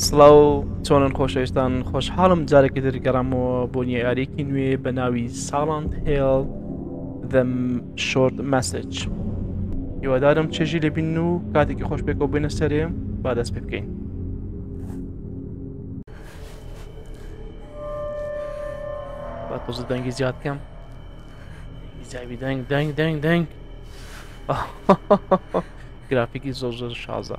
سلااو تونن خوششتان خوشحالم جارێک دیگر گەڕامەوە بۆ یاریەکی نوێ بە ناوی ساڵاند هێڵ The Short Message. هیوادارم چێژی لێبین و کاتێکی خۆش پێکەوە بێنە سەرێ با دەست پێ بکەین. با تۆزە دەنگی زیاد بکەم. زیاوی دەنگ دەنگ دەنگ دەنگ گرافیکی زۆر زۆر شازە.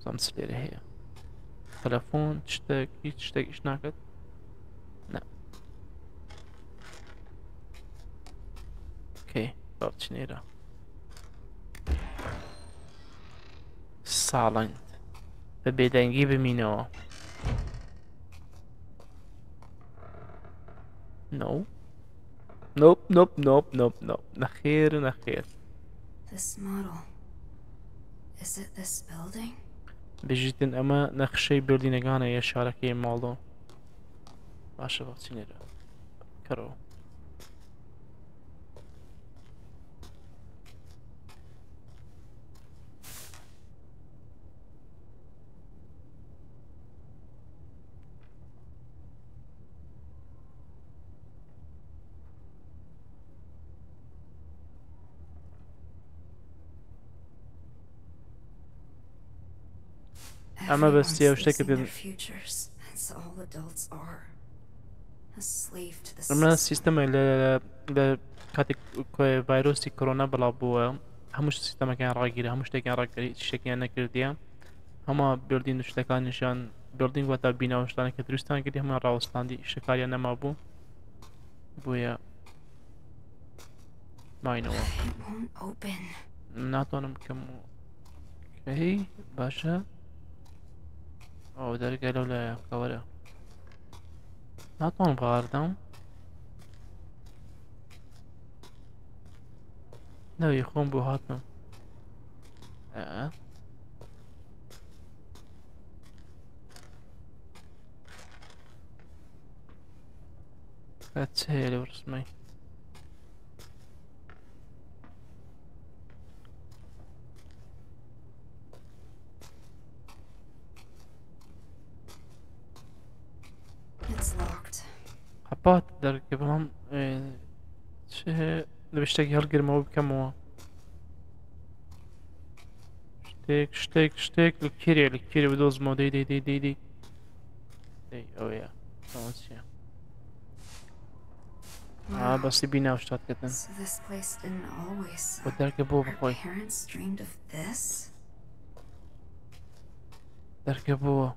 بزانم چ لێرە هەیە. تەلەفۆن شتێک هیچ شتێکیش ناکرد نا کەی با بچین ئێرە ساڵند بە بێدەنگی بمینەوە نۆ نۆپ نۆپ نۆپ نۆپ نۆپ نەخێر نەخێر بژیتن ئەمە نەخشەی بردینەکانە یە شارەکەی ماڵۆ باشە بەچینێرە کەرەوە ئەمە بەستیە شتێکت ئەمە سیستەمە لە کاتێک ڤایرۆسی کۆرۆنا بەڵاو بووە هەموو سیستەمەکان ڕاگیرە هەموو شتێکیان ڕاگەری شتێکیان نەکردیە هەمە بردین و شتەکانیشان بردین وەتا بینەوە شتانە کە دروستان کردی هەمان ڕاوەستاندی شکاریان نەما بوو بۆیە ماینەوە ناتوانم بکەم و باشە او درجة لولا قوله نعطون بغاردهم لا يخون بوهاتهم هاتسهيلي ورسمي حبات درك بهم شيء بشتاق هالقرمه بكموه شتيك شتيك شتيك الكيري الكيري بدوز مو دي دي دي دي دي دي او يا طوشيا بس بينا وشتات كتن ودرك بو بخوي درك بو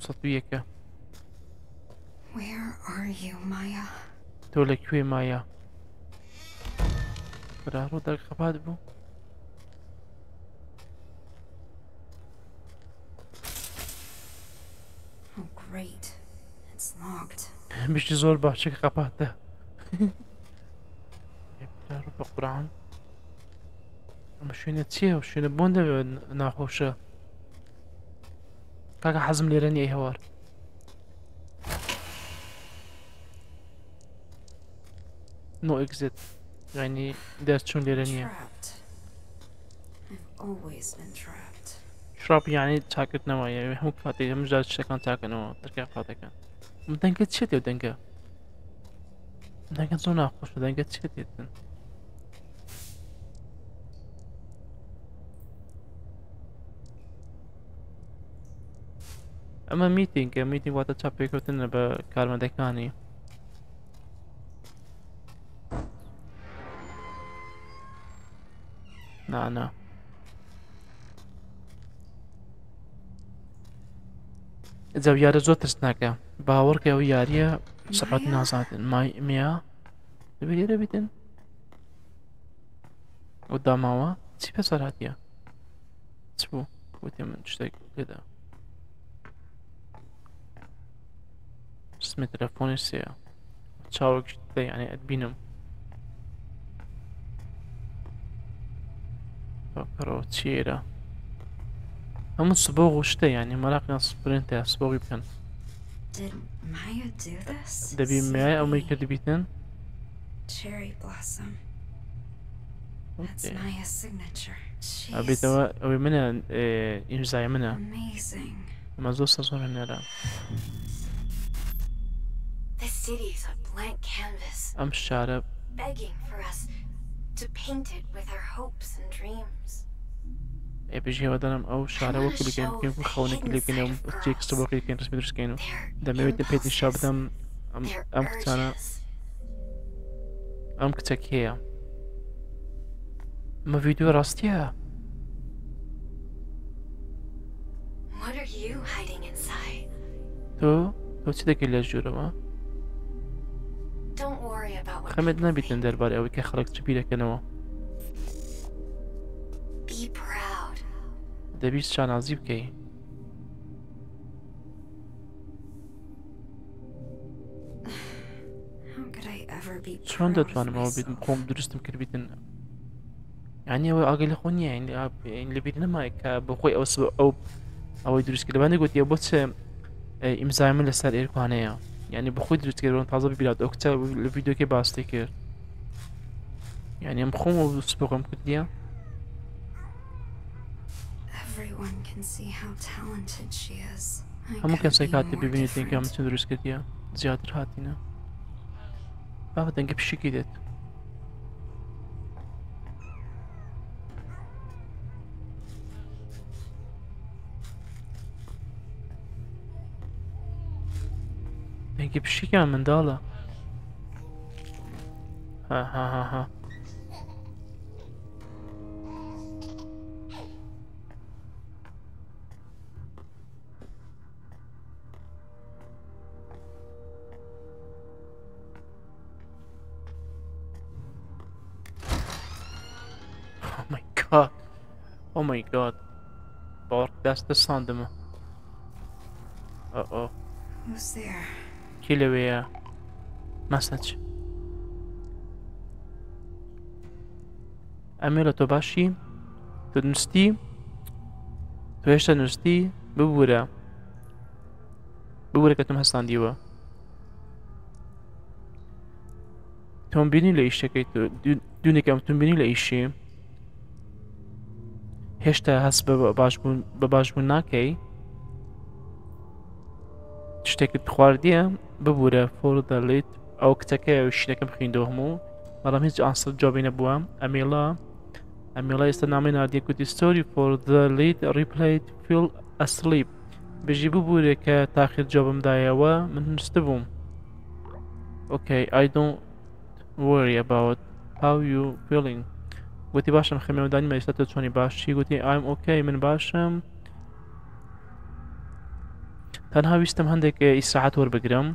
سطويك Where are you, Maya? تولك وين مايا؟ برارو درك خباد بو Oh great, it's locked. مش زول بحشك خباته. برارو بقران. مشينا تيه وشينا بوندا ناخوشة. كاكا حزم لي راني اي هوار نو اكزيت يعني داس شون لي راني شراب يعني تاكت نوايا هم كاتي هم جات شكان تاكت نوا تركيا قاتكا مدنكا تشيتي ودنكا مدنكا زونا خوش مدنكا تشيتي اما ميتينغ واتە چاپ پێکەوتنە بە کارمەندەکانی نانا زەویارە زۆر ترسناکە باوركا وياريا سبعة نازات الماي 100 دبيرة بيتن قدامها تسيب صاراتيا تسبو وتم تشتاق كذا اسم تلفوني سيا تشاورك جدا يعني أدبينم فكروا تشيرا هم الصبوغ وشتا يعني ملاقنا صبرينتا صبوغ يبكن دبي معي أو ميكا دبيتن أبي توا أبي منا إنجزاي منا مازو صور هنا أم شارب أبي جي ودانم أو شارب وكل كين كين خوني كل كين يوم تيك سباق كين رسمي درس كينو دم يبي تبيت الشاب دم أم كتانا أم كتاكيا ما فيديو راستيها تو تدك اللي جورا ما خمد نبي تندر باري أو كخلق تبيلك كنوا دبيس شان عزيب كي شلون تتوانم أو بيت مقوم درستم كربيتن يعني هو أقل خوني يعني اللي بيدنا ما كبخوي أو سب أو يدرس كده بعدين قلت يا بس إمزاي من لسه إيركوانية يعني بخوي درس كده وأنا تعذب بلاد أكتر الفيديو كي باستيكر يعني مخوم أو سبقهم كده هم ممكن سيكاتي بيبيني تيجي هم تدرس كده زيادة هاتينا بعد تنجب شيء كده نجيب شيء كمان من داله ها ها ها ها Oh my god Oh my god بارك دست ساندمه اوه Who's there? كيلوية مسج أميرة توباشي تنستي تويشة نستي ببورة ببورة كتم هستان ديوة تنبيني لإيشي كيتو دوني كم تنبيني لإيشي هشتا هس بباشبون ناكي تشتكت خواردية ببورة فورد ليت أو كتكا وشتكم خين دوهمو مرام هيج أنصر جوابين بوام أميلا يستنعمين عادية كوتي ستوري فورد ليت ريبلايت فيل أسليب بجي ببورة كتاخر جوابم دايوا من نستبوم Okay I don't worry about how you feeling قوتي باشم خمي وداني ما يستطيعوني باشي قوتي I'm okay من باشم تنها ويستم هندك استراحات ور بقرم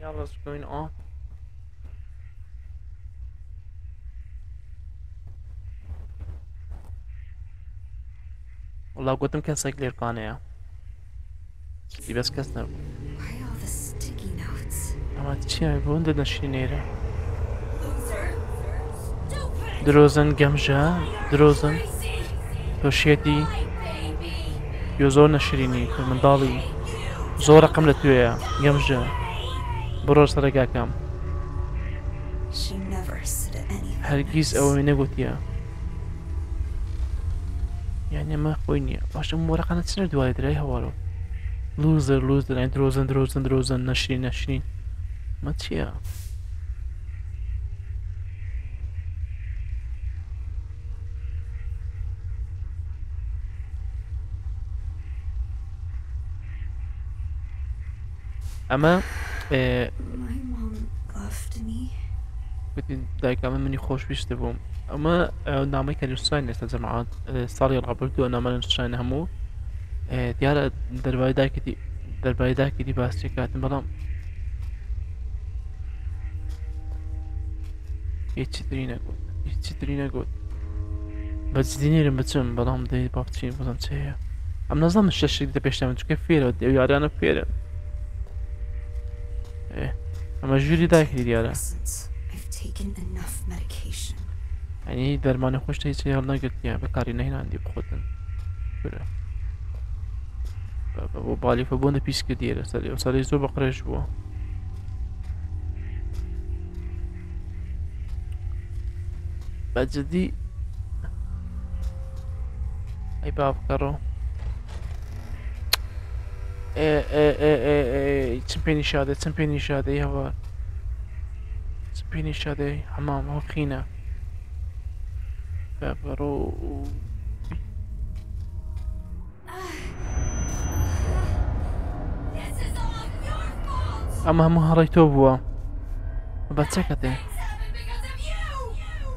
the hell is going on والله قلت يمكن سيقلي ركانية بس كسنر اما تشي بون دنا شينيرة دروزن جمجة دروزن توشيتي يوزون شريني من دالي زور رقم لتويا جمجة برور سرقا كام هرقيز اوي نقوتيا يعني ما خويني باش مورقة نتسنر دوالي دراي هوارو لوزر لوزر يعني دروزن دروزن دروزن نشرين نشرين ما تشيا اما دايك مني خوش بيش تبوم اما نعمل كان يستعين يستجمعات صار يلعب بردو انا ما نستعين همو ديارة درباي داكي دي باستي كاتن بلام هيتشي درينا قد بس ديني رمبتشم بلام دي بابتشين بزن تهيه ام نظام الشاشة دي بيشتامن تكي فيرا ودي وياري انا فيرا ايه اما جوري داكي ديارة يعني درمان خوش تهيتشي يالنا قد يا بكاري نهينا عندي بخوتن كورا بالي فبونا بيس كديرة صار زو بقرش بوا بعد جدي أي بافكره تمبيني شادة يهوار تمبيني شادة حمام هو خينا بافكره اما هم هريتو بوا باتسكتي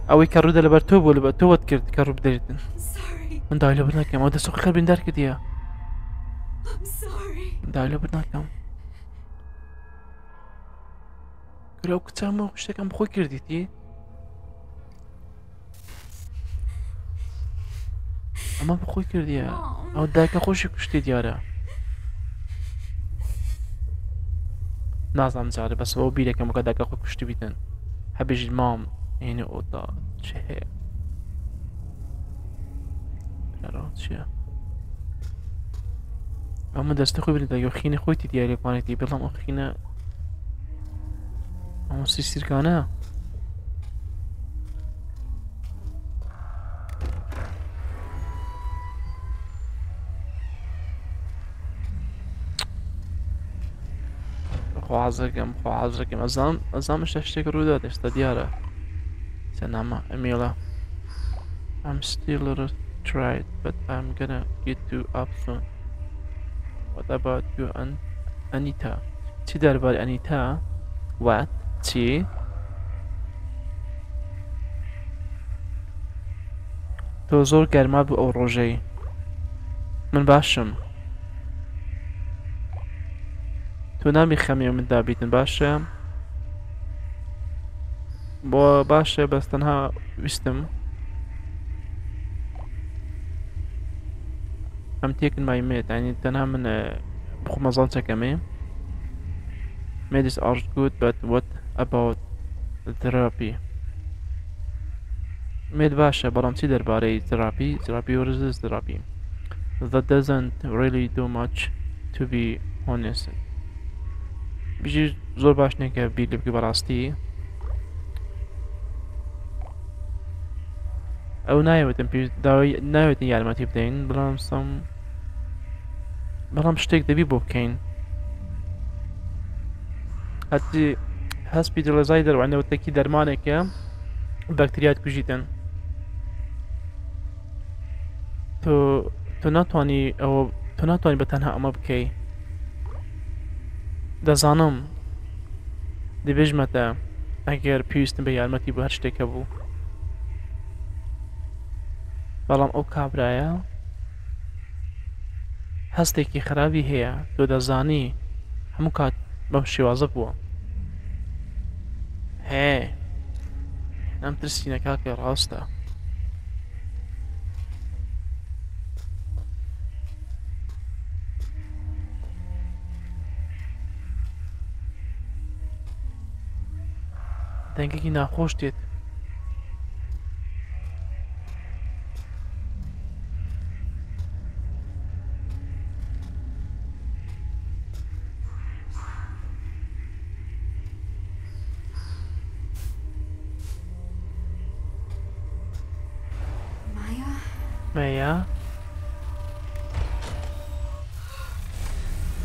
اوي كارودا لبرتوبو لبرتوبو تكرت كارو بديتن من دايلو بدناكم هذا سوق خرب ندارك ديا دايلو بدناكم لو كنت ما وشك ام بخو كرديتي اما بخو كرديا او داك خوشك كشتي ديارا نازم زعل بس هو بيدك كم قدك أخوك كشتي بيتن حبيج المام يعني أوضاع شيء عرفت شيء أما دست خوي بدي تيجي خينا خوي تدياري قاني تي بلام أخينا أما سيسير كانا خو عزركم ازام شاشتك رو داد استديارة سنما اميلا I'm still a little tired but I'm gonna get you up soon. What about you and Anita? تي دربار انيتا what تي تو زور گرما بو او روجي من باشم تونامي خمي من دابيتن باشا بو باشا بس تنها وستم I'm taking my med يعني تنها من بخو مزانتا كمي Meds are good but what about therapy med باشا برامتي درباري therapy or is this therapy that doesn't really do much to be honest بيجي زور باش نكه بيلي بكي براستي او نايوتن بيجي داوي نايوتن يعني ما تبدين بلام شتيك دبي بوكين هاتي هاسبيتاليزايدر وعنده تكي درمانك بكتيريات كوجيتن تو ناتواني او تو ناتواني بتنها اما بكي دەزانم دەبێژمەتە ئەگەر پێویستم بە یارمەتی بۆ هەر شتێکە بوو بەڵام ئەو کابرایە هەستێکی خراپی هەیە تۆ دەزانی هەموو کات بەم شێوازە بووە هێ ئەم ترسینە کاکە ڕاستە دەنگێکی ناخۆش دێت. مایا؟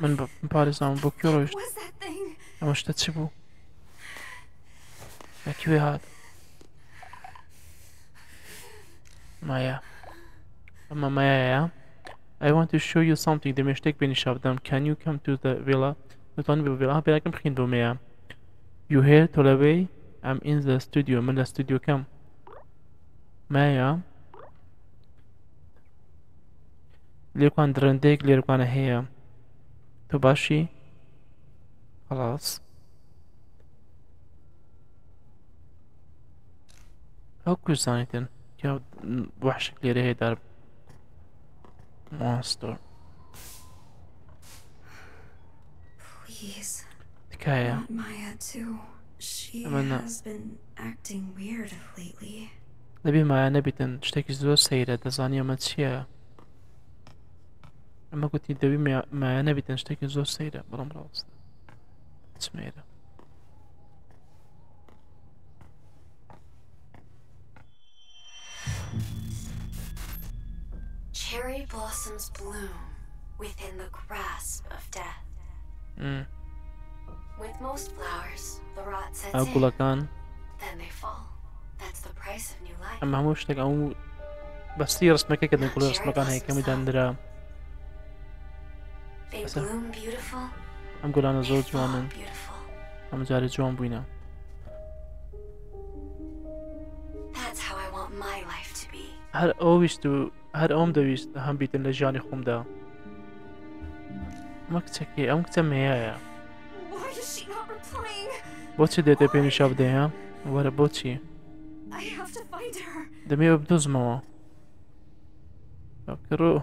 من باريس عم بوكيورو اما شتا تشبو اكيوي هاد مايا اما مايا I want to show you something the mistake بين شابدام can you come to the villa نتواني بالفيلا بلاكم خين بو مايا you here Tolaway I'm in the studio من الاستوديو كم مايا ليركوان درنديك ليركوان هيا تباشي خلاص هاكو زانيتن يا وحشك اللي راهي دار مونستر بليز تكايا أمنا نبي مايا نبيتن تشتكي زور سيرة تزاني أما تشيا أما قلتي نبي مايا نبيتن تشتكي زور سيرة بلا مراوصة tomato. Cherry blossoms bloom within the grasp of death. With most flowers, the rot sets in. Then they fall. That's the price of new life. I'm almost like I'm. بس يرسم كذا كذا نقول رسم كان هيك كم دندرة. They bloom beautiful. I'm going to go to I'm going to That's how I want my life to be. هر always to هر أم دويس هم بيتن لجاني خم دا. ما كتكي أم كتميها يا. Why is she not replying? بوتشي ده تبيني شاب ده يا. ورا بوتشي. I have to find her. دمي وبدوز ما. أكرو.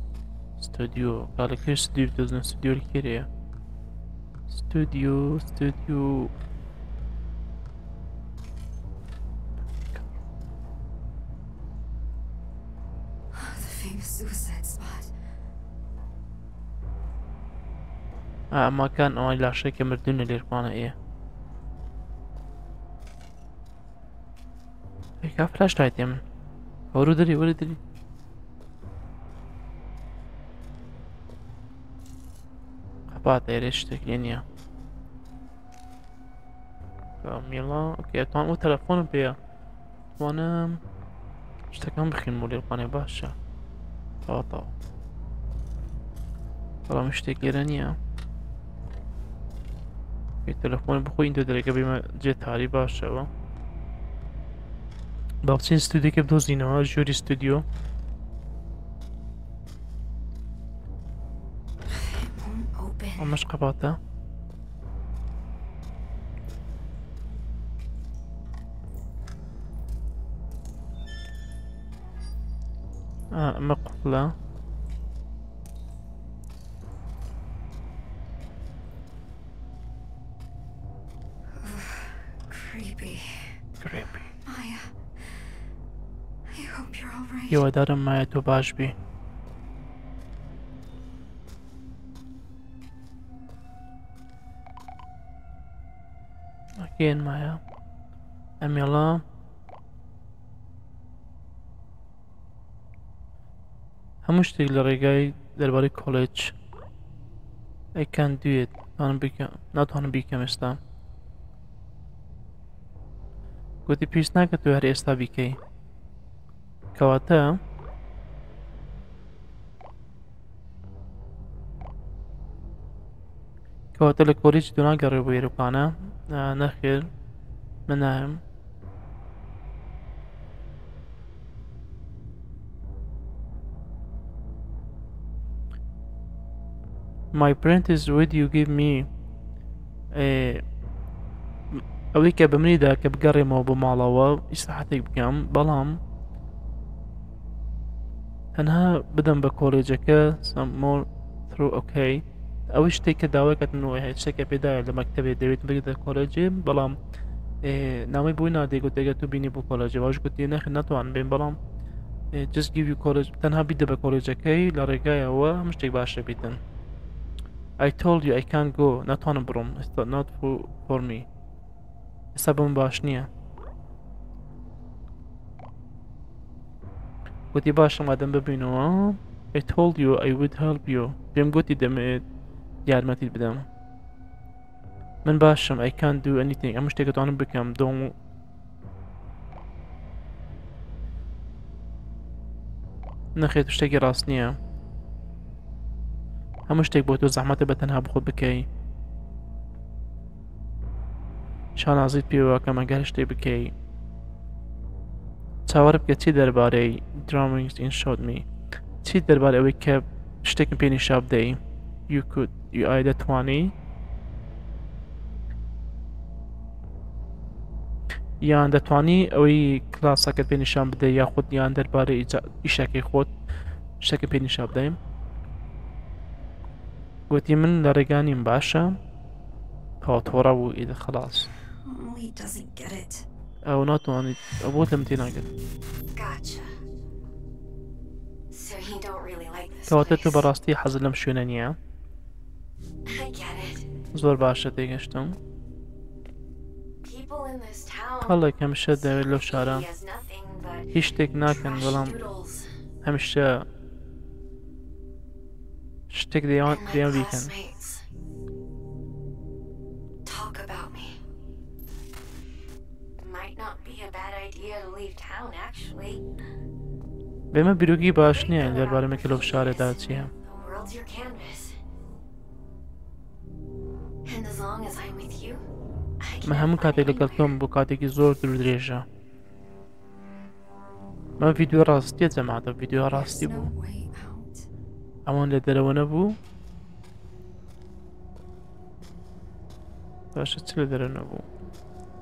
استوديو قال لك ايش استوديو بدوزنا استوديو الكيريا استوديو ما كان اوان العشاء كمردون اللي رقوانا ايه هيكا فلاش لايت يمن ورو دري بعد ايش تكلينيا كاميلا اوكي طبعا مو تلفون بيا وانا اشتكم بخين مولي القناة باشا طاطا طبعا مش تكلينيا في تلفون بخوي انتو دريكا بما جيت هاري باشا بابسين استوديو كيف دوزينها جوري استوديو مش قباطة مقفلة creepy. Maya, I hope you're all right. يا ودار مايا توباش بي. أكيد مايا. أم يلا. همش تقدر يجاي درباري كوليدج. I can't do it. ناتوانم بیکم استا. گویی پیش نکه تو هر استا بیکی. کواته. کواته لکوریج دو نگری بوی رو پانه. نخیر منهم. My apprentice, would you give me أويك بمريدا كبقرم وبمعلوة استحتك بكم بلام أنها بدم بكوليجك some more through okay أويش تيك دعوك أنه هيشتك بداية لمكتبة ديريت بريدا كوليجي بلام نامي بوينا ديكو تيجا تبيني بكوليجي واش قلت لنا خناتو عن بين بلام just give you college تنها بيدا بكوليجك لرجايا ومشتك باشا بيتن I told you I can't go. Not on Brom. It's not for me. It's a bomb bashnia. What the bash, Madame Babino? I told you I would help you. Them go to them. Yeah, I did them. Man basham, I can't do anything. I must take it on become. Don't. نخيت بشتكي راسنيا. همش تيك بوتو زحمته بتنها بخود بكي شان عزيز بيوا كما قالش تي بكي تصور بكتي درباري drawings and showed me تي درباري اوي كاب شتيك بيني شاب داي you could you either 20 يان دا 20 اوي كلاسا كت بيني شاب داي ياخد يان درباري اشاكي خود شتيك بيني شاب داي قلت من لرجاني مباشا فاطورة وإذا خلاص أو ناتو أنا أبوه تمتين أقل تواتتو براستي حزلم شونانيا زور باشا تيجشتم خلق همشة داوي لو شارع هشتك ناكن ولم همشة Stick the on the weekend. Talk about me. Might not be a bad idea to leave town actually. بما بيروقي باش نيا درباره میں کلو اشارہ داتی ہیں. And as long as I'm with you, مهم کاتل کلتم بو کاتی کی زور در درجہ. ما ویڈیو راستی جماعت ویڈیو راستی بو. امان لدرو نبو باشه چه لدرو نبو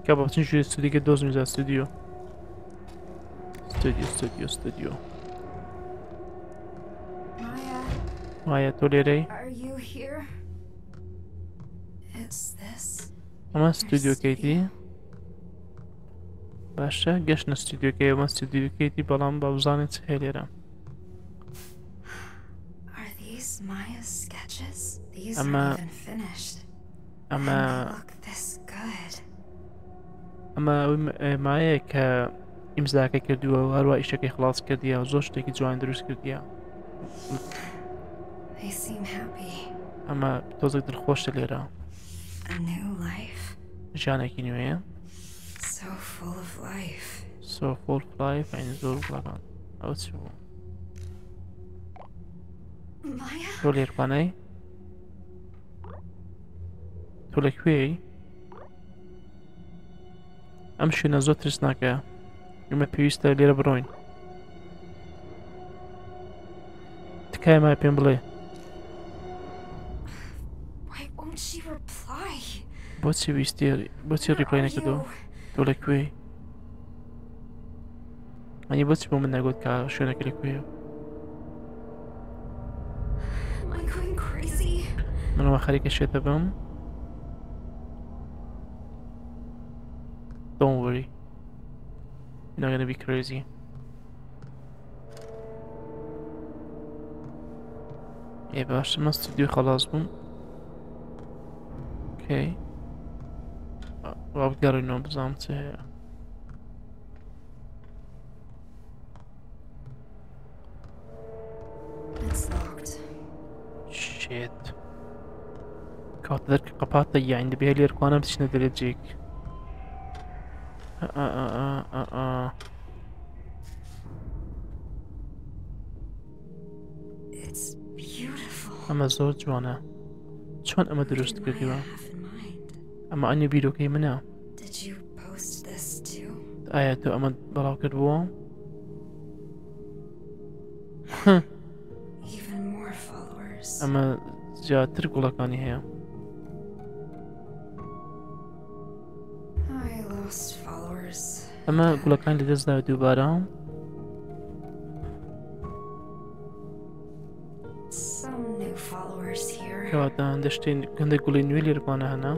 که بابتین شوی استودیو که دوز میزه استودیو مایا تو لیره اما استودیو کهیدی باشه گشن استودیو که اما استودیو کهیدی بلام بابزانی چه لیرم Maya's sketches. These aren't even finished. They look this good. Maya ka imzaka kerdu wa har wa ishaki khalas kerdiya wa zojta ki join drus kerdiya. They seem happy. Tozak dil khosh lera. A new life. Jana ki new So full of life. And zor lagan. Outsu. تو لیرپانه تو لکوی امشو نزو ترس نکه اما پیویسته لیر بروین تکای مای پیم بله با چی ویستی با چی ریپلای نکدو تو لکوی انی با چی بومن نگود که شو نکه لکوی من ما خارج الشتاء بهم. Don't worry. not gonna be crazy. يبقى عشان ما استديو خلاص بوم. اوكي وأقدر انه بزامته شيت كنت ذاك قباط يعني بها لي ركوانا بس نقدر تجيك. اما زور جوانا شلون اما درست كذا اما اني بيدو كي منا اياتو اما براو كتبوه اما زيادتر قولكاني هي اما قولكاني لدزنا دوباره كواتا دشتين كندا قولي نويلي ربانا هنا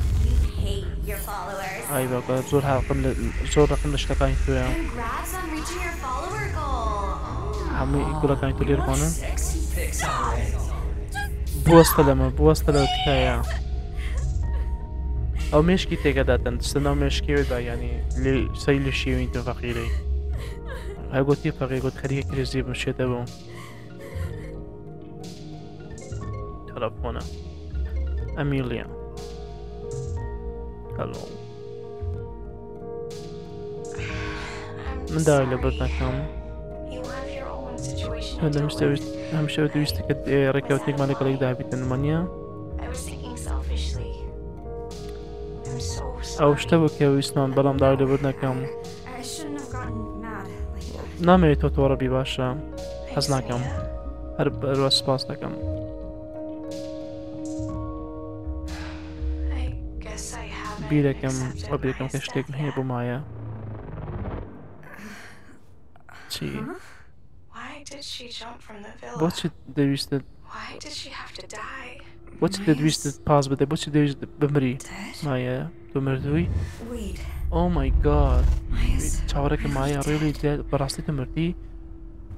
اي بقى زور رقم زور رقم لشتاكاين تويا عمي يقول لك انتو لير كونن بوصلة تكايا او مشكي تيكا داتن تستناو مشكي ودا يعني سيلو شي وانتو فقيري هاي قوتي فقيري قوت خليك كريزي بمشيت ابو تلفونه Amelia. Hello. من داعي لبرنا كم؟ هذا مشتوى تويست كت ركوتيك مالك عليك داعي تنمانيا. أو مشتوى كويسنان بلام داعي لبرنا كم؟ نامي توتورا بباشا حزنا كم؟ هرب رواس باس لكم. بيركم كشتك هي بمايا. شيء. What did she have to die? What did we just pass by? What did we memory? Maya, تمرتوي. Oh my God. شعورك مايا really dead. براسي تمرتي.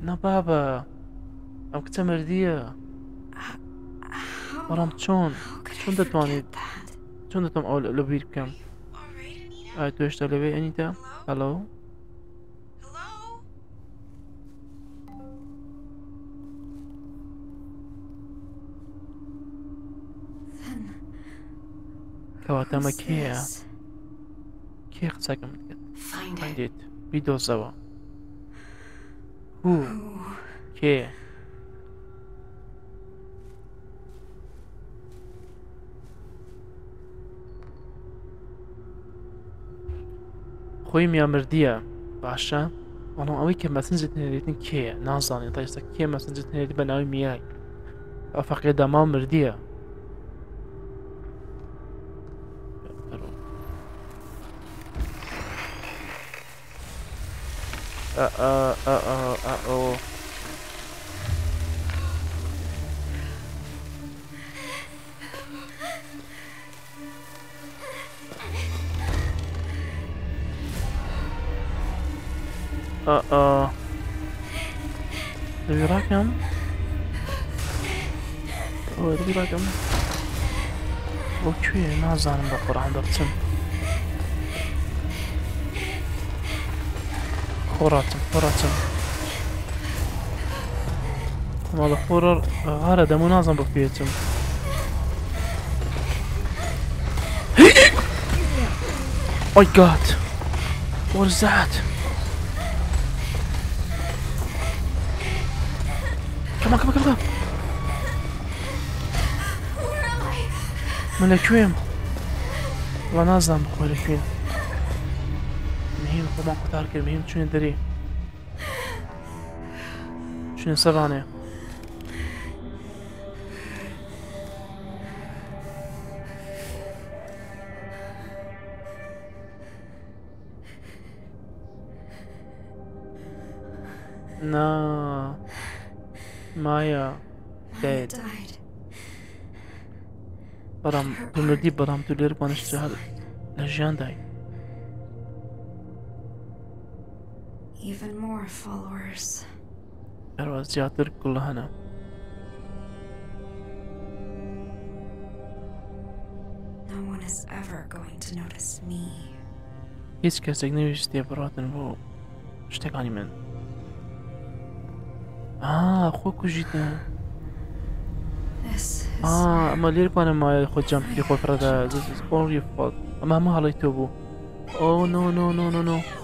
نا بابا. أم كتمردية. ورام شون تتواني. شلون تم أول لبير كم؟ توش تلبي أنت؟ هلو؟ كواتا ما كي خساكم عنديت بيدو سوا هو كي خويم يا مردية باشا والله اوي كم مسنجتني ريتن كي نازاني طيسا كي مسنجتني ريت بناوي مياي افق يدا ما مردية دبي راكم اوه دبي راكم اوكي نازانم بقران دبتم خوراتم مالا خورر غارة دمو نازم بقبيتم اوه جاد what is that Come on. Where am I? I'm not sure. I'm not sure. I'm مهم خودمان کتار کرد مهم چون داری چون سبانه نا مایا دید برام تو مردی برام تو لیر بانش جهاد لجیان دای even more followers أرواز جاتر كلها هنا no one is ever going to notice me هيش كاسك نيوش دي براتن بو اشتكاني من اخوكو جيتنا اما ليركو انا ما خود جام في خود فردا this is only fault اما ما هلايتو بو oh no no no no no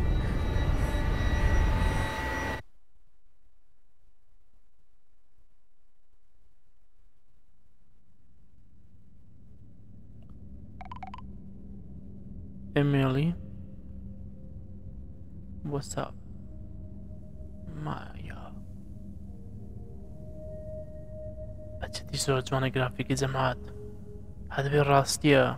Emily, what's up, Maya? أجتي زوج وانا جرافيك جماعات هذا بالراستية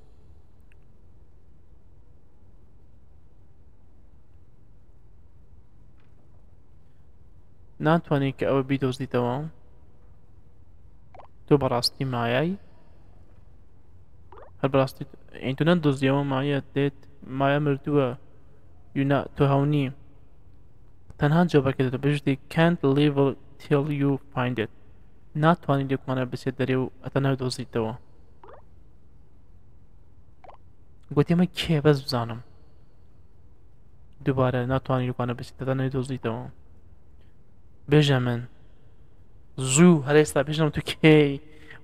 ناتواني كأو بيدوز لتوام تو براستي معي هل براستي يعني تو ندوز يوم معي ديت معي مرتوى ينا تو هوني تنها جوابك كده بجدي can't leave it till you find it ناتواني لكوانا بسيط داريو أتنها دوز لتوام قلت يما كيه بس بزانم دوباره ناتواني لكوانا بسيط أتنها دوز لتوام بيجامن زو هل يستطيع بيجامن توكي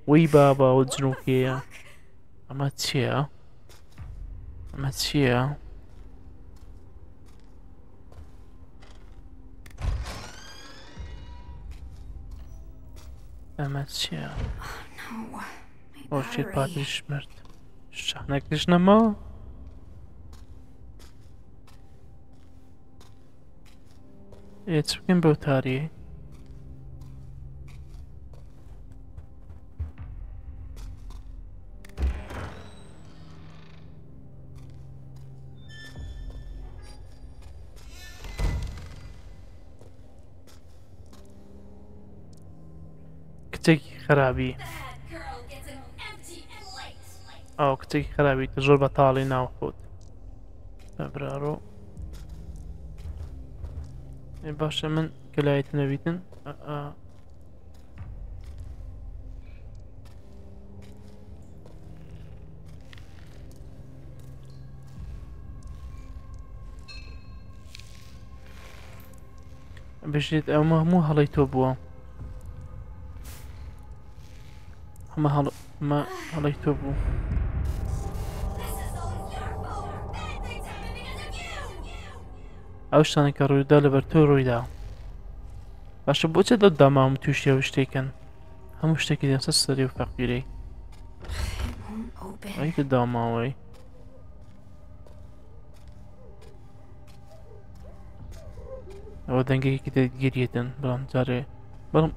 وي بابا وجنوكي أما تشيا أما تشيا أو شير باتريش مرت شحنك تشنا ما It's fucking Botari. كتكي خرابي. أو كتكي خرابي تجربة طالينا وخود. أبرارو. باشا من كلايتنا بيتن بشيت اما مو هليتو بوا ما هليتو بوا اوشتانه که روی دا لبر تو روی دا باشه بوچه دا دامه هم توشتی اوشتی کن هموشتی که دیمسه سری و فقیری ای که دامه اوی او دنگه که دیت گیریتن برام جاره برام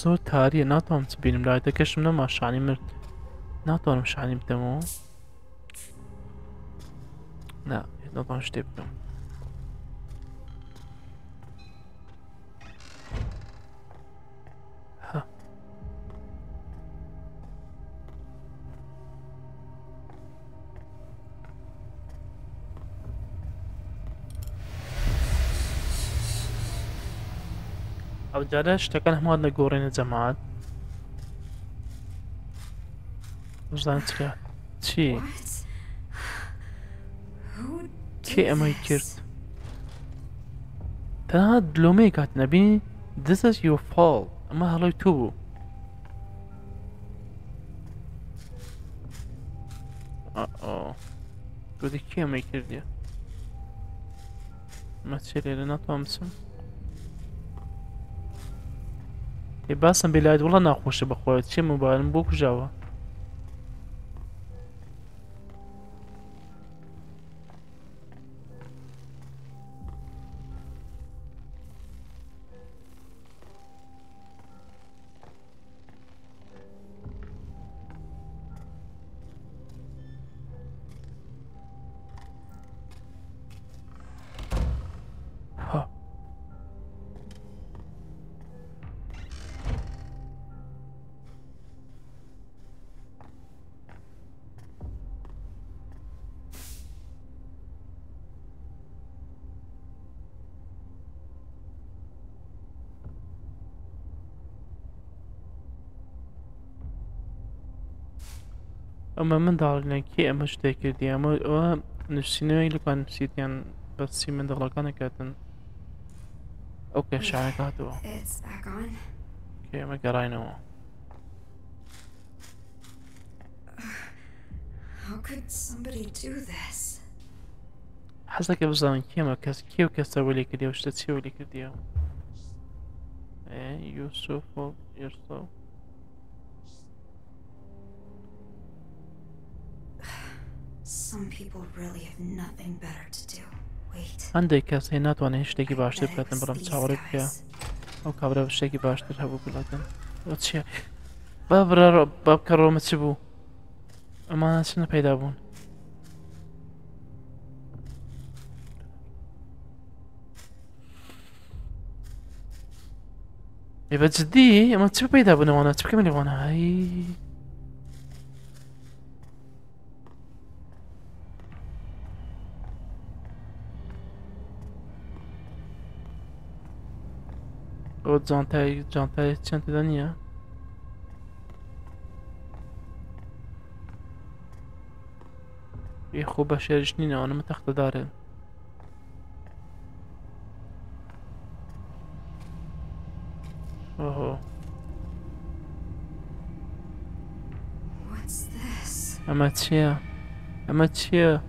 زۆر تاریە، ناتوانم چ بینم لای دەکەشم نەما شانی مرد، ناتوانم شانی بدەمەوە. نا ناتوانم شتێ بکەم. او جاده شتەکان هەمووان دەگۆڕێنە جەماعەت. وەزانم چیکار چی کێ ئەمەی کرد؟ تەنها دلۆمەیەک هاتنە بینی this is your fault، ئەمە هەڵەی تۆ بوو. تۆ دی کێ ئەمەی کردیە؟ ئەمە چێ لێرە ناتوانم بچم؟ ای باسم بلاد والله ناخوشه بخواد چه موبایلم بو کجاوه اما من دارن كي اما شتى كردي اما و نسيني لو كان نسيت يعني بس من دغلقانه كاتن اوكي شعرك هاتو اوكي ما قراينه how could somebody do this حسك بزان كيما كاس كيو كاس ولي كدي وشتا تسوي لي كدي اي يوسف يوسف Some people really have nothing better to do. Wait. عندي كاس هنا تواني هشتكي باشتر بلاتن برام تصورك يا او كابرا بشتكي باشتر هبو بلاتن وتشي بابرا بابكر روما تشبو اما ناسنا بيدا بون يبا جدي اما تشبو بيدا بون وانا تشبو كمالي وانا هاي جانتای چند دنیا ای خوب شرش نینه آنم تخت داره اوه اما چیه؟ اما چیه؟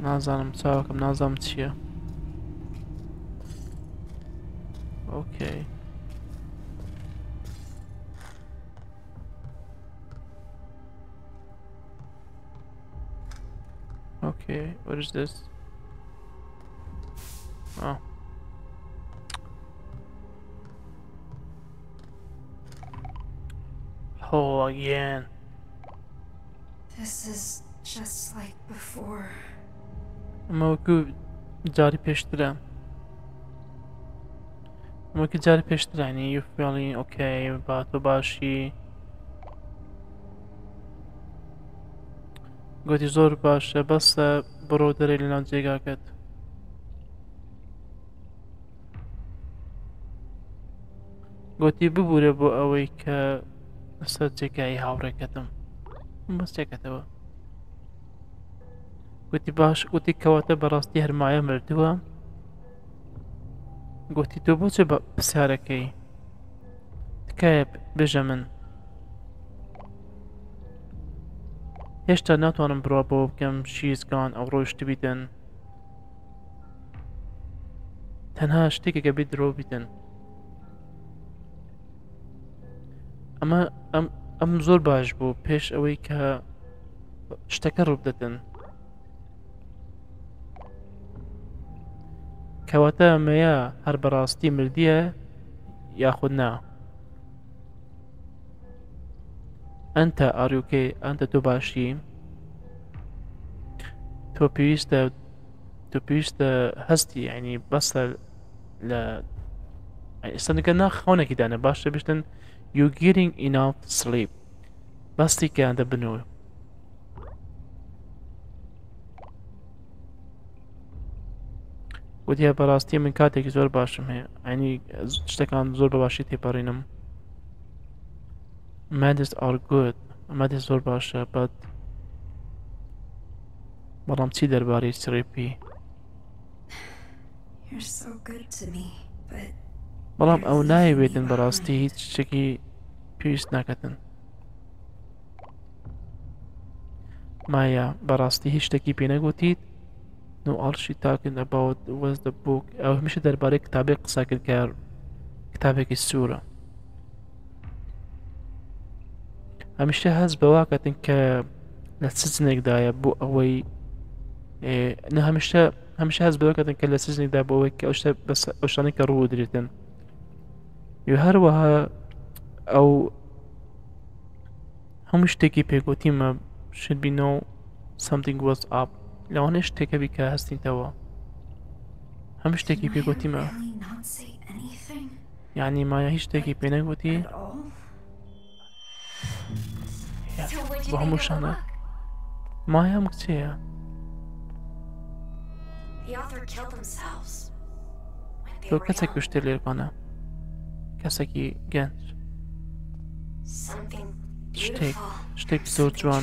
نازانم چاوکم نازانم چیه؟ اوكي اوكي what is this اه hole again this is just like before موقف جاري پیشترم اما که جاری پیشتر یعنی یو فیلین اوکی با تو باشی گوتی زور باشه بس برو داری لناو جگه کت گوتی ببوره بو اوی که سر جگه ای هاوره کتم بس جگه تبا گوتی باش گوتی کواته براستی هرمایه مردوه قلت تو بوتي بسهركي تكايب بجمن هشتا ناتوانم برابو بكم شيز كان او روش تبيتن تنها شتيكي قبيد رو بيتن اما ام زور باش بو بيش اوي كا شتكر رو بدتن كواتا ميا هر براستي ملديه ياخدنا أنت أريوكي، أنت تو باشي، تو بيست هستي يعني بس ل استنى كنا خونه كده أنا باش بيشتن you getting enough sleep بس كأنت بنو ودي براستي من كاتك زور باشم هي يعني اشتكان زور باشي تبارينم Medis are good Medis زور باشا but برام تي درباري سريبي You're so good to me but برام او ناي بيتن براستي هيت شكي بيش ناكتن مايا براستي هيت شكي بيناغوتيت No, all she talking about was the book. أو مش درباري كتابك ساكن كار كتابك السورة. همشي هز بواقع تنك لسزنك دايا بو أوي. إنه همشي هز بواقع تنك لسزنك دايا بو أوي كأوش بس أوشاني كرود ريتن. يهروها أو همش تكي بيكو تيما should be know something was up. لو أنا اشتكي بك هستين توا هم اشتكي بي قوتي ما يعني ما يشتكي بينا قوتي وهموش أنا ما هم كتير لو كسك يشتري لقنا كسكي جنش اشتكي زور جوان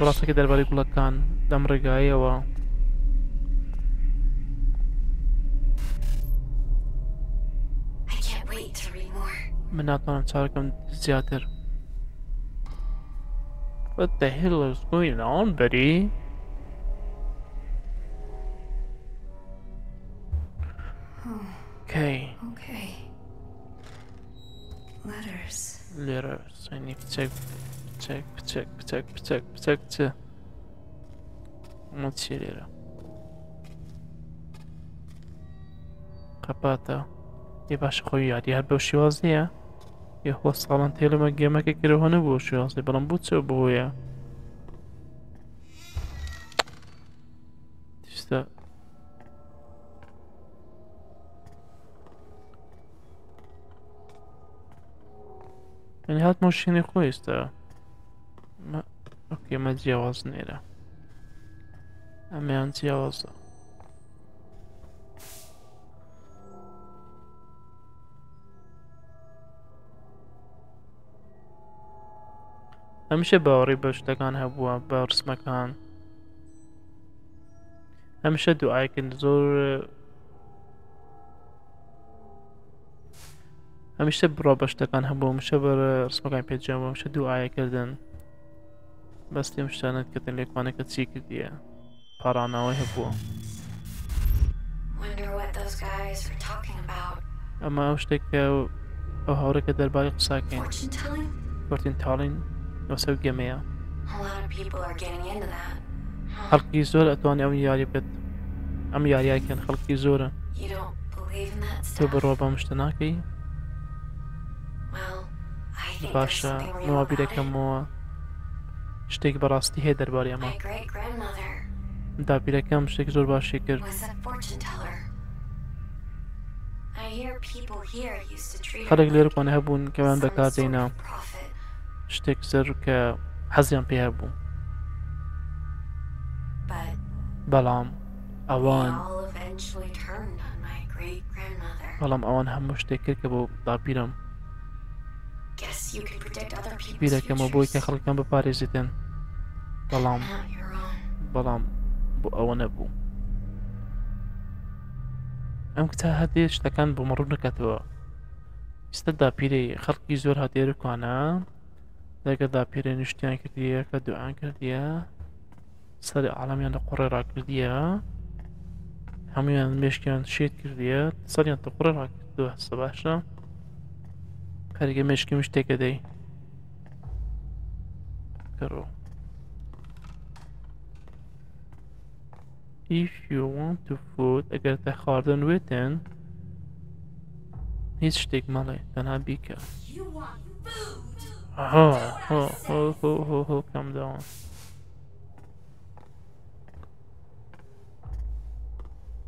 براسا كده الباري كله كان دم رجعي و من أتمنى أشارككم زيادة. What the hell is going on, buddy? Okay. Okay. Letters. Letters. I need to check. check متسيرة قباطة يباش خوي عادي هل بوشي وازنية يهو صالان تيلو مجي مكي كيرو هنو بوشي وازنية بلان بوتسو بويا تشتا يعني هات موشيني خوي استا ما اوكي ما تجاوزني لا اما نتجاوز همشي باوري باش تكان هبوا بارس مكان همشي دعاي كنزور همشي برو باش تكان هبوا مشي برس مكان بيجاوا مشي دعاي كردن بس ليش أنا كنت لك وأنا كنت سيك ديا بارانا ويهبوا. أما وش تك أو هوري كده الباقي قصاكين. فورتين تالين وسوي جميع. خلقي زور أتواني أم ياري بيت أم ياري كان خلقي زورة. تبروبا مشتناكي. باشا ما بيدك مو. شتێک بەڕاستی هەیە دەربارەی ئەمە داپیرەکەم شتێک زۆر باشی کرد خەڵک لێرەوە هەبوون کەوان بەکاردێنا شتێک زەر کە حەزیان پێ هەبوو بەڵام ئەوان هەموو شتێک کرد کە بۆ داپیرم بیره که ما بوی که خلقم بپارزیدن بلام بو او نبو ام کتا هدیش تکن بمرون نکتوا استدا پیری خلقی زور هاتیر کنن داگر دا پیری نشتیان کردیه که دعا کردیه سر عالمیان دا قره را کردیه همیان مشکیان شید کردیه سریان دا قره را کردیه صبحشا هرگه مشکی مشته کدی کرو. If you want to food اگر تا خاردن ویتن هیچ شتیک ماله تنها بیکر. ها calm down.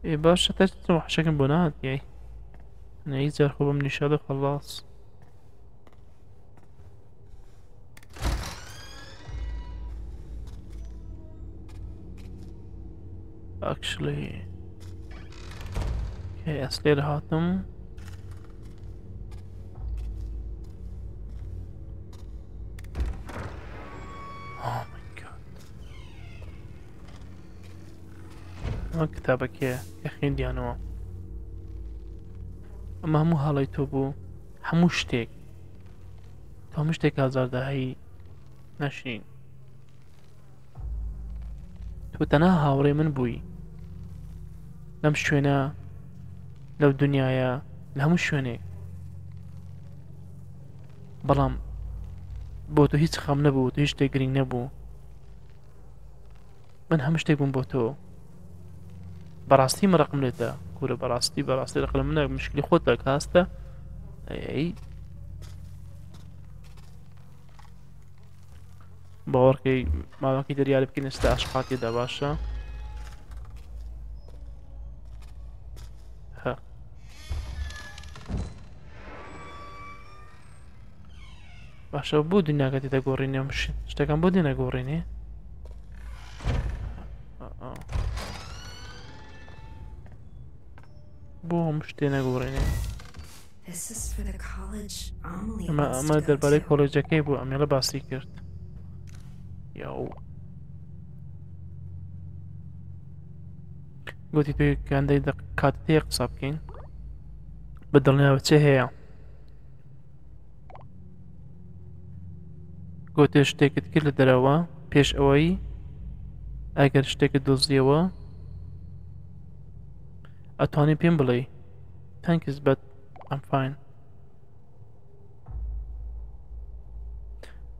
ايه باش تجد وحشاكم بنات يعني انا عايز اخوبه من الشادة خلاص. Actually okay اسلحه هاتم Oh my god. ما كتابك يا اخي دي انا اما همو هالاي توبو هموشتك هزار دهي نشين تو تنها هاوري من بوي لم شوينا لو دنيايا لهم شويني بلام بوتو هيج خام نبو تو هيج تيجرين نبو من همش تيجون بوتو براستي مرقم لتا كورة براستي رقم منا مشكلة خوتك هاستا اي باوركي ما باكي دريالي بكين استا اشقاكي دا باشا باشا بودي ناقتي تقوريني ومشي اشتاكم بودي ناقوريني بو مشتي ناقوريني ما در بالي كوليجا كي بو عميلا باسي كرت ياو قوتي توي كاندي دقات تيق صابكين بدلنا وتشي هيا قوتي شتيكت كل دراوة بيش اوي اگر شتيكت دوزيوة اتواني بيمبلي thanks but I'm fine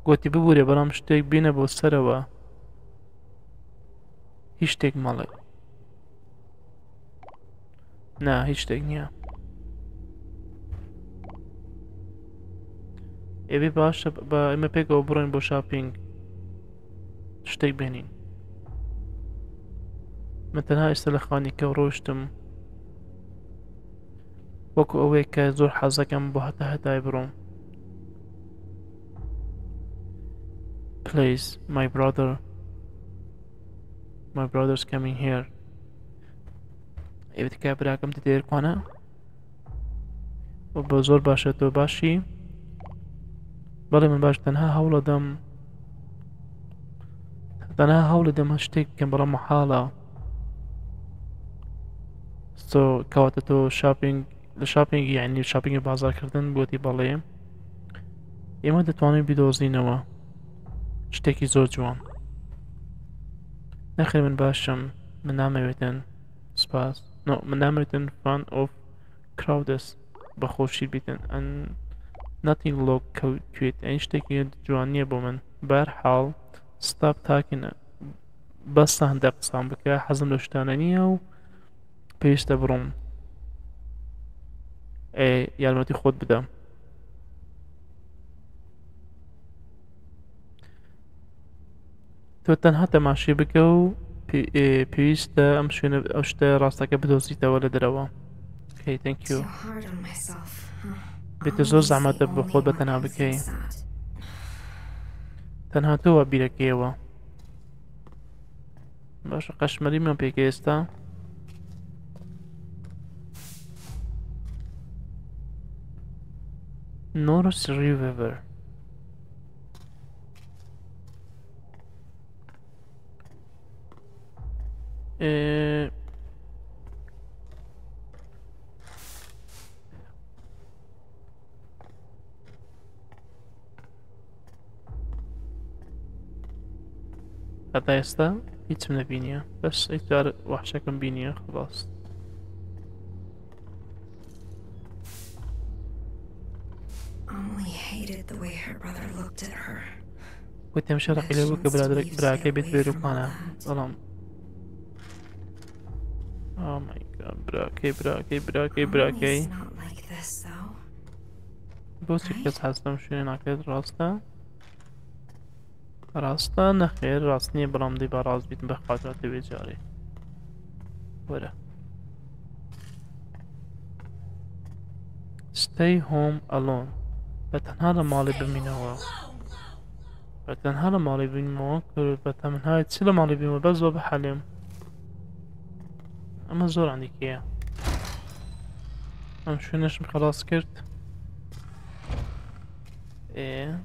قوتي ببوري برام شتيك بينا بو سراوة هشتيك مالي نا هشتيك نيا ابي باش با ام بي جو برون بو شاپينگ شتيك بينين مثلا استلخاني كوروشتم وكو اويك زور حزكم بو هتا هتاي بروم Please my brother's coming here ابي كابرا كم تدير قنا وبزور باشا تو باشي بله من باش تنها هول دم هشتك كم برا محالة so كواتتو shopping يعني shopping بازار كردن بودي بالي اما دتواني بدوزي نوا شتكي زور جوان نخير من باشم من ناميتن سباس نو من ناميتن fun of crowds بخوشي بيتن ان Nothing looked cute. Einstein جوانيه بومن. بارحال stop talking. بس هندق صامبك حزم لشتانانية و بيش تبروم. اي يالمتي خود بدا. تو تنها تماشي بك و بيش تا امشون اشتا راستك بدوزيتا ولا دروا. Okay, thank you. بتزور زعمت بخود بتنها بكي تنها تو بيركيوا باش قشمري من بيكيستا نورس ريفر هذا يستا يتمنى بينيا بس يتدار وحشكم بينيا خلاص. كنت مشرح إلى أبوك قبل براكبت بيروكانا ظلام. Oh my god براكي بوسي كيس حسنم شوين عكيد راستا راستا نخير راسني برام دي براز بيتن بخاطراتي بجاري ورا stay home alone بتنها لمالي بمينوه بتنها لمالي بمينوه بتنها تسي لمالي بمينوه بس بحلم اما زور عندك اياه ام شونش خلاص كرت ايه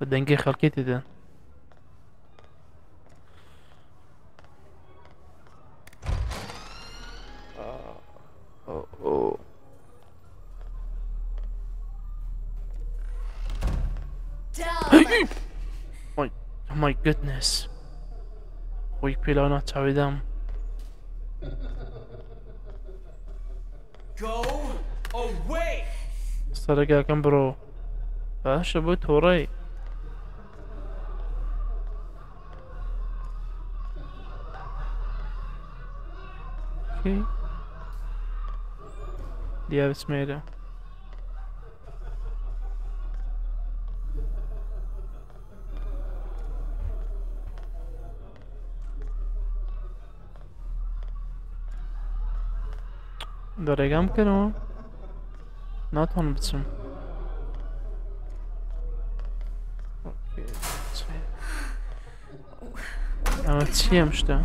بدنا نجي خلقيتي ده Oh my goodness. We will not carry them. Go away. Sarga can bro. Bash about hooray. Okay. The abyss made. درجة ممكن ناتون بتسم اوكي انا تشيم شتا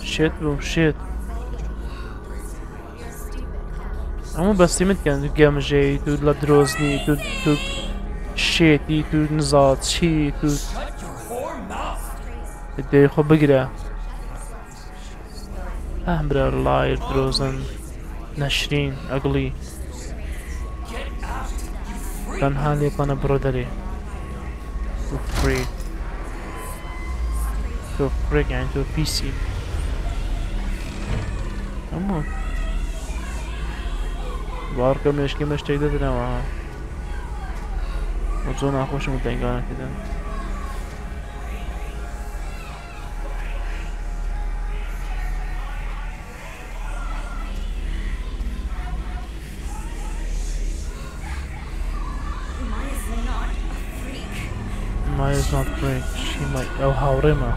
شيت بوم شيت اما بس تمت كان جام جاي تو لا دروزني تو شيتي تو نزات شي تو دي خو بقرا امبر لايف دروزن نشرين أقلي تنها لي قنا برودري تو فري تو فريك يعني تو بي سي أما باركة مشكي مش تقدر تنوعها وزونا أخوش متنقانا كده It's not great. She might. Oh, how Rima?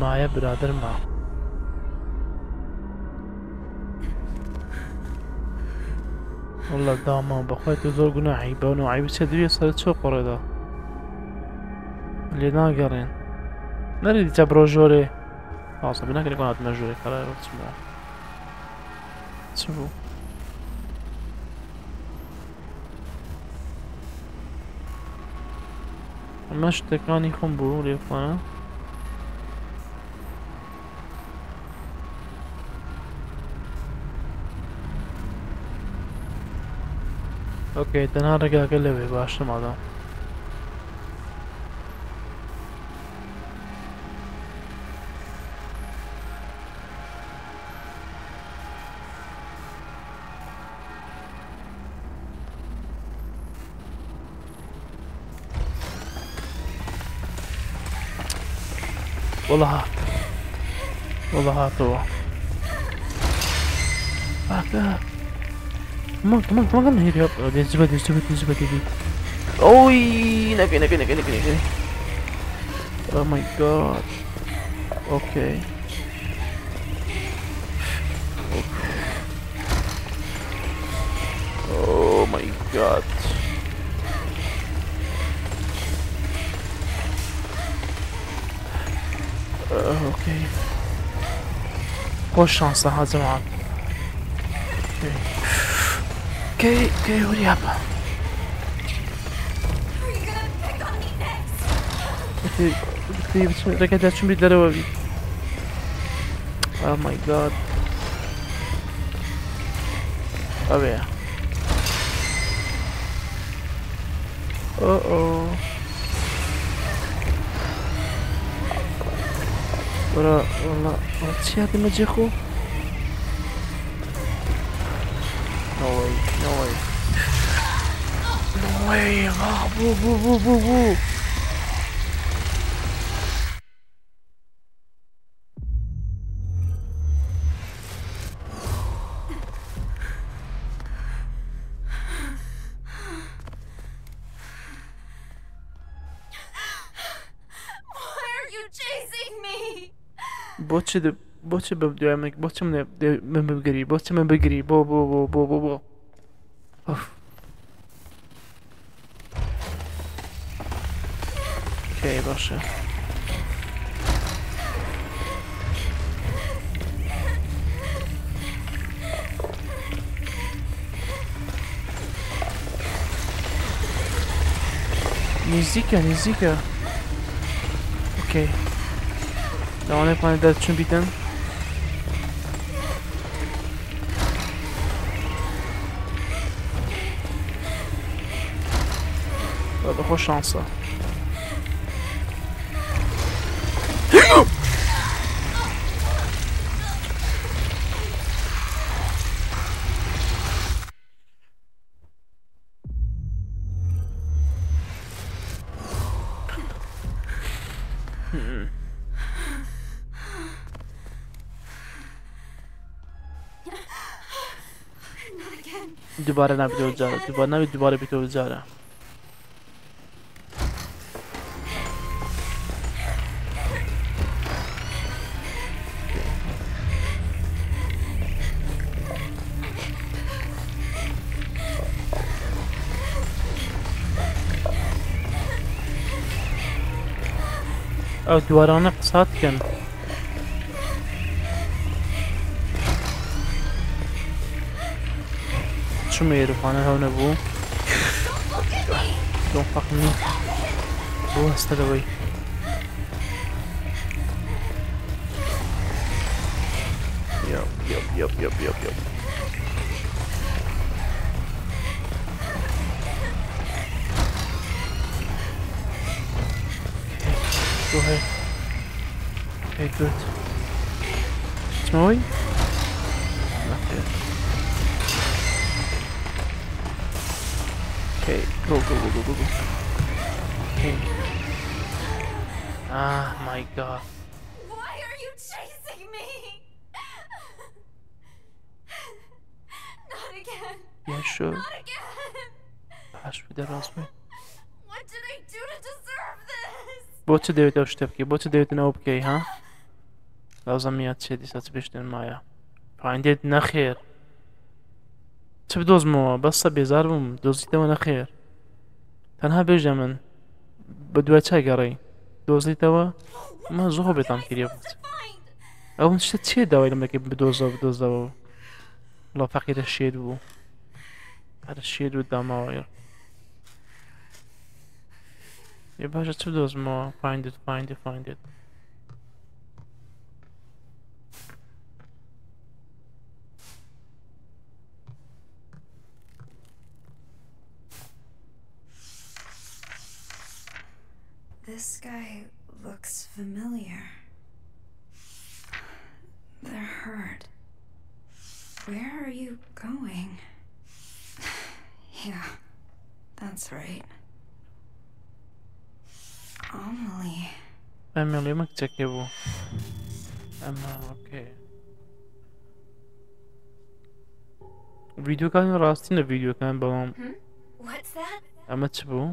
Maya brother Ma. والله داما بخويت زور جناحي بانو عيب سدوية صارت شو قريضة اللي ناقرين نريد تبرو جوري خلاص بناك اللي كانت مجوري خلاص اسمعوا شوفوا ماش تكاني خم بولي فانا اوكي تنها رجع كله بباش ماذا والله هاتوه كمان هي دي زبد اوي نبي او ماي جاد. اوكي او ماي جاد اوكي بون شانس يا جماعة. Okay, hurry up. Oh my god. Oh yeah. Uh oh. No way. Ah, boo. Why are you chasing me? Boçu babdu yemek, boçum ne bebgeri, bo. Of. Okej, proszę. Nizika. Okej. Dawaj, panie, dać czym bitem. خوش شانسه. دوباره نبید او دوارانه قصاد کن چون میرفانه هونه بو دون فقمی بو هسته دوی یاب Hey, good. It's moving? Not yet. Okay, go. Okay. Ah, my god. Why are you chasing me? Not again. Yeah, sure. Not again. Gosh, that was me. What did I do to deserve this? بوت ديوت اوبكي ها لازم ياتشدي ساتبشتن مايا فاينديت نخير تبدوز مو بس بيزارم دوزيت وانا خير تنها بيجمن بدو تشاغري دوزيت وا ما زوبه تام كريبت او مش تشي داوي لما كيب بدوز لا فقير الشيدو هذا الشيدو دماير يا باشا تبدوز ما find it This guy looks familiar. They're hurt. Where are you going? Yeah, that's right. Amelie, family مكتكبه. اما اوكي فيديو كان راستنا فيديو كان بوم اما تشبو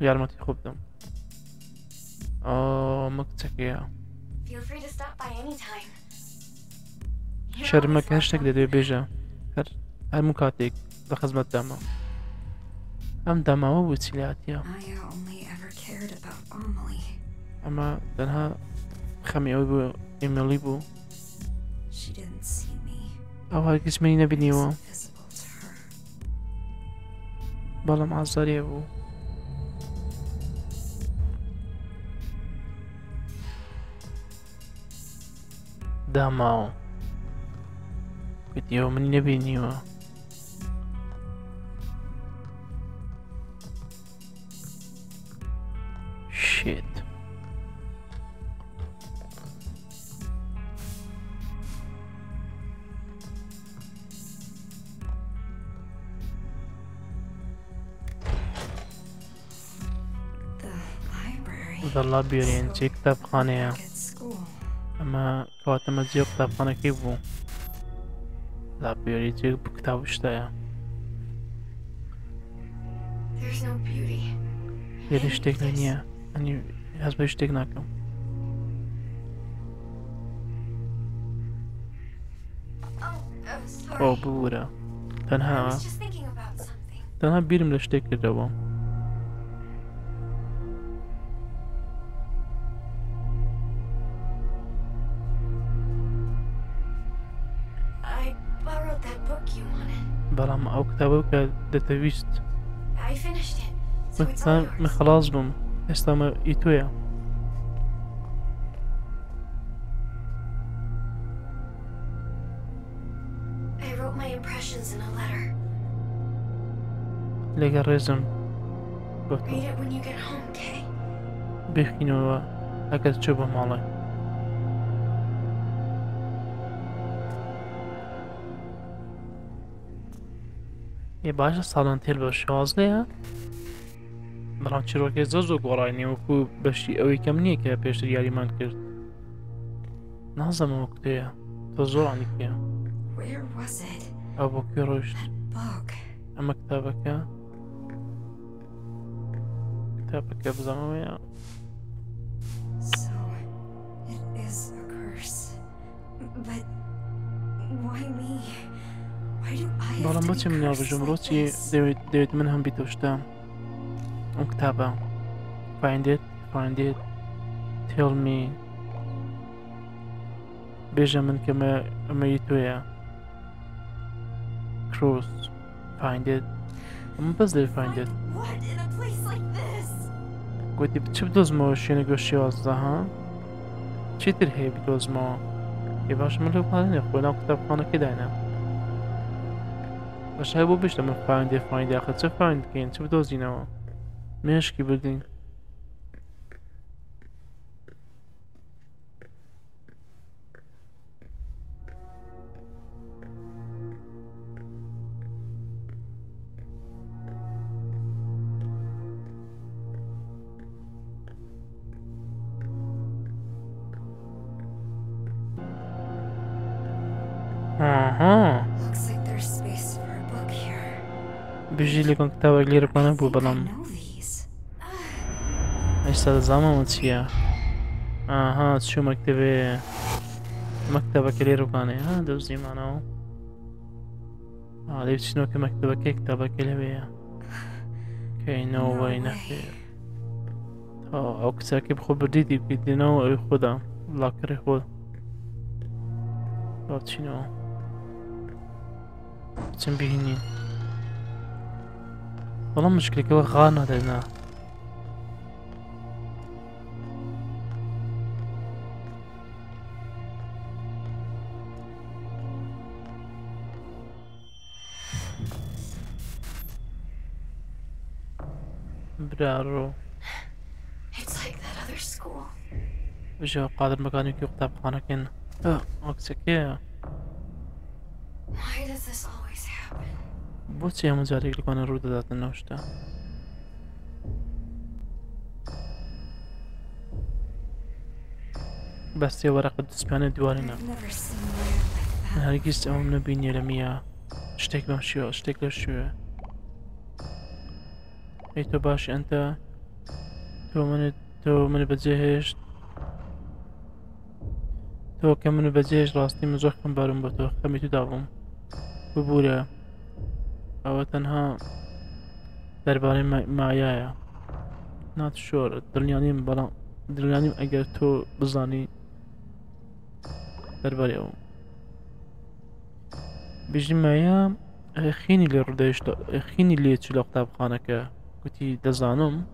يارمتي خوب دم مكتكية شرمك هشتك دادو بيجا هر مكاتيك بخدمت دما ام دما و وسيلاتيا اما تنها خمي او ايميلي بو او هرگز منی نبینیوا بلام عزاریه بو دما بدیو منی نبینیوا شیت The library and check the bookshop. Ama what am I doing with the bookshop? Library check bookshop is there. There's no beauty. There is nothing. And you have to check nothing. Oh, Buddha. Then I beat him to check the double. برام او كتابه كدتويست من خلاص بم استمر يتويا لقى الرزم بيحكي نوا هكذا تشوفهم علي یه باشه سالن تیل باشه آزلیا برام چرا که زوزو قراینی و کو باشی اوی کم نیه که پیش ریالی من کرد نازم وقتیه تو زور عنی که ابو کیروش اما کتابه که بزمه بلام بچه من آرزوم رو چی دوید من هم بیتوشتم اون کتابه find it tell me بیجه من که ما یتویه cruise find it اما بس داری find it گویدی چی بدوزمو شینه گوشی آزده ها چی تر هی بدوزمو یه باشه من لپنه خویدم کتاب خانه که داینم باشه های بو بشتم من فایند اخر چه فایند کن چه بدوزی نوا مشکی بردین بجيلي كون كتابة غير كون أبو بلام إيش هذا زمان وتشيا آها شو مكتبة غير كونه ها دوزي مانو آه ليش نو كمكتبة كتابة كلها كي نو واي نخير أو كتاب خبر جديد بدي نو خدا لا كره خود لا تشينو تنبيهني والله مشكلة كوا غانا دينا برارو. وجه قادر مكانك يقطع بقانا كنا. أكسكيا. بوتسي هم زاريك لكون الرودة ذات النوشتة. بس يا ورقة تسبان الدوارنا. هرگز أمم نبینی لمیا. اشتیک باشیو، اشتیک لشیو. ای تو باش انت. تو من بذهش. تو که من بذهش راستی مزخم برم با تو. خمی تو داغم. ببوره. او تنها درباره معیاه. نات شور. دلیانیم بالا. دلیانیم اگر تو بزنی درباره او. بجمعية خيني اللي ردايش خيني اللي تشلق طابخانك كنتي دزانم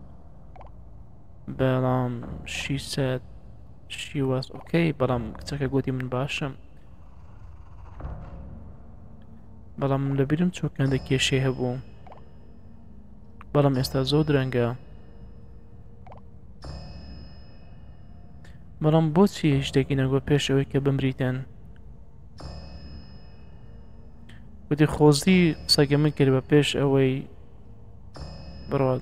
بلام شي ساد شي واس اوكي بلام كتاكا قوتي من باشم بلام لبيرم توكي عندك يشي هبو بلام استازو درنجا بلام بوتي هشتاكي نقو بيش اوكي بمريتان ودي خوزي ساقي من كلبة بيش اوي برواد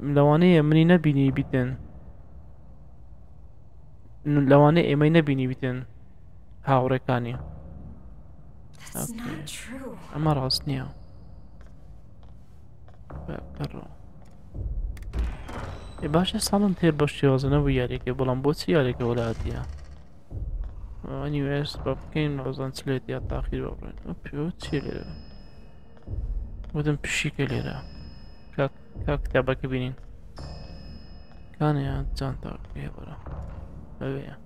لواني امني نبيني بيتن لواني امي نبيني بيتن هاوريكاني اما راسنيا بابكرو باشا سالم تير باشي وزنه وياليكي بلان بوتسي ياليكي ولاديا anyways بابكين بازن سليت يا تاخير بابرين اوبيو تشيليرا ودم بشيكليرا كاك تابا كبينين كان يا جانتا كيه برا بابيا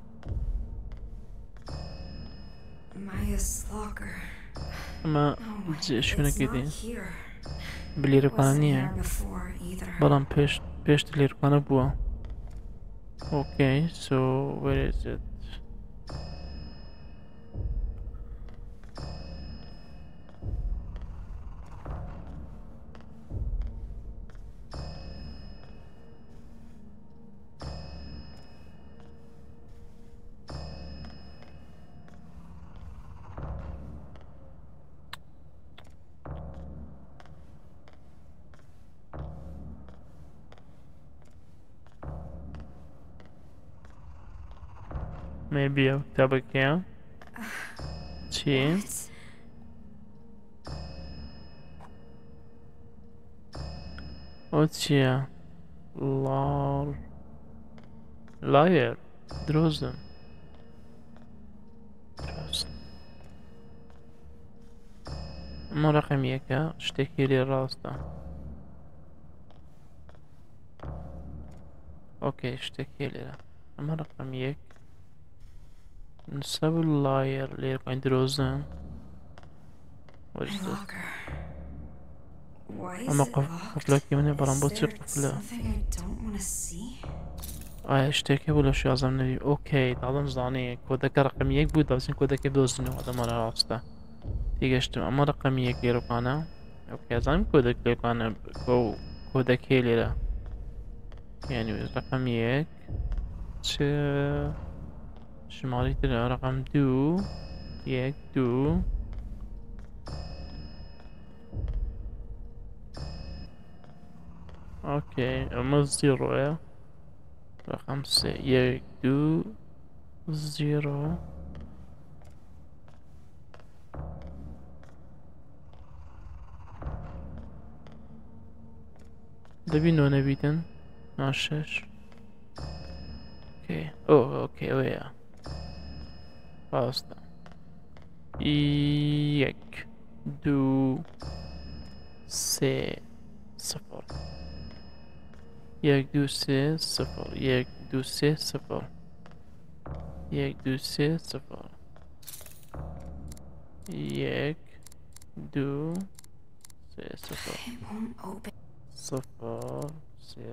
اما شونا كيدين بليرقانا نيا بلان بيش تليرقانا بوا اوكي so where is it maybe I'll double count. Cheers. What's here? Liar. Drozen. Drozen. ما رقم يكا اشتكي لي الراس ده. اوكي اشتكي لي ده. ما رقم يك. نسب اللاير اللي يبقى عند روزان وجدت اما قفلك يمني برامبوتي قفلة اي اشتكي ولا شي عظم نبي اوكي تعظم زاني كودك رقم يك بود عظم كودك بدوزن هذا ما راسته تيجشتم اما رقم يك يرقانا اوكي عظم كودك لقانا بو كودك هي ليرا يعني رقم يك شمالي تلا رقم دو يك دو اوكي اما زيرو يا رقم سي يك دو زيرو دبينو نبيتن عشاش اوكي اوكي ويا خلاص يك دو سي صفر يك دو سي صفر يك دو سي صفر يك دو سي صفر يك دو سي صفر صفر سي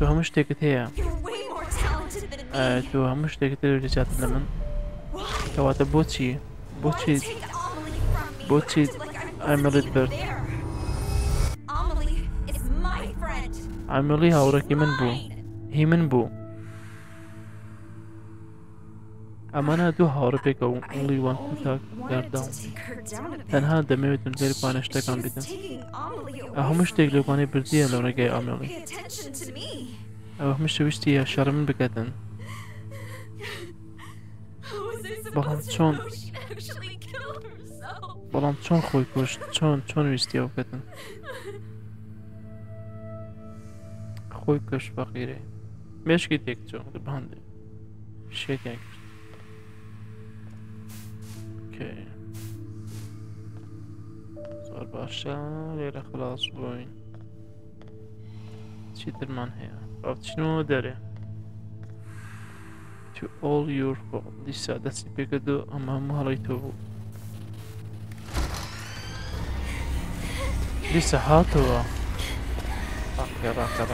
تو همش تكت هي تو همش تكت رجعت لمن توات بوتشي بوتشي عملت برد عملي هوركي من بو هي من بو أمانة دو هوربيك أو only one contact there down تنها دمية تنزل بانش تكان بدن أهمش تقلب أنا بردي لو أنا جاي أملي أهمش تويستي يا شرمن بكتن بلام شون خوي كوش شون ويستي أو بكتن خوي كوش فقيرة مش كي تكتشو تبهندي شيء اوكي صار باشا غير خلاص بوين شيتر مان هي عرفت شنو داري to all your fault لسه داسي بيكدو اما هريتو لسه هاتوا راك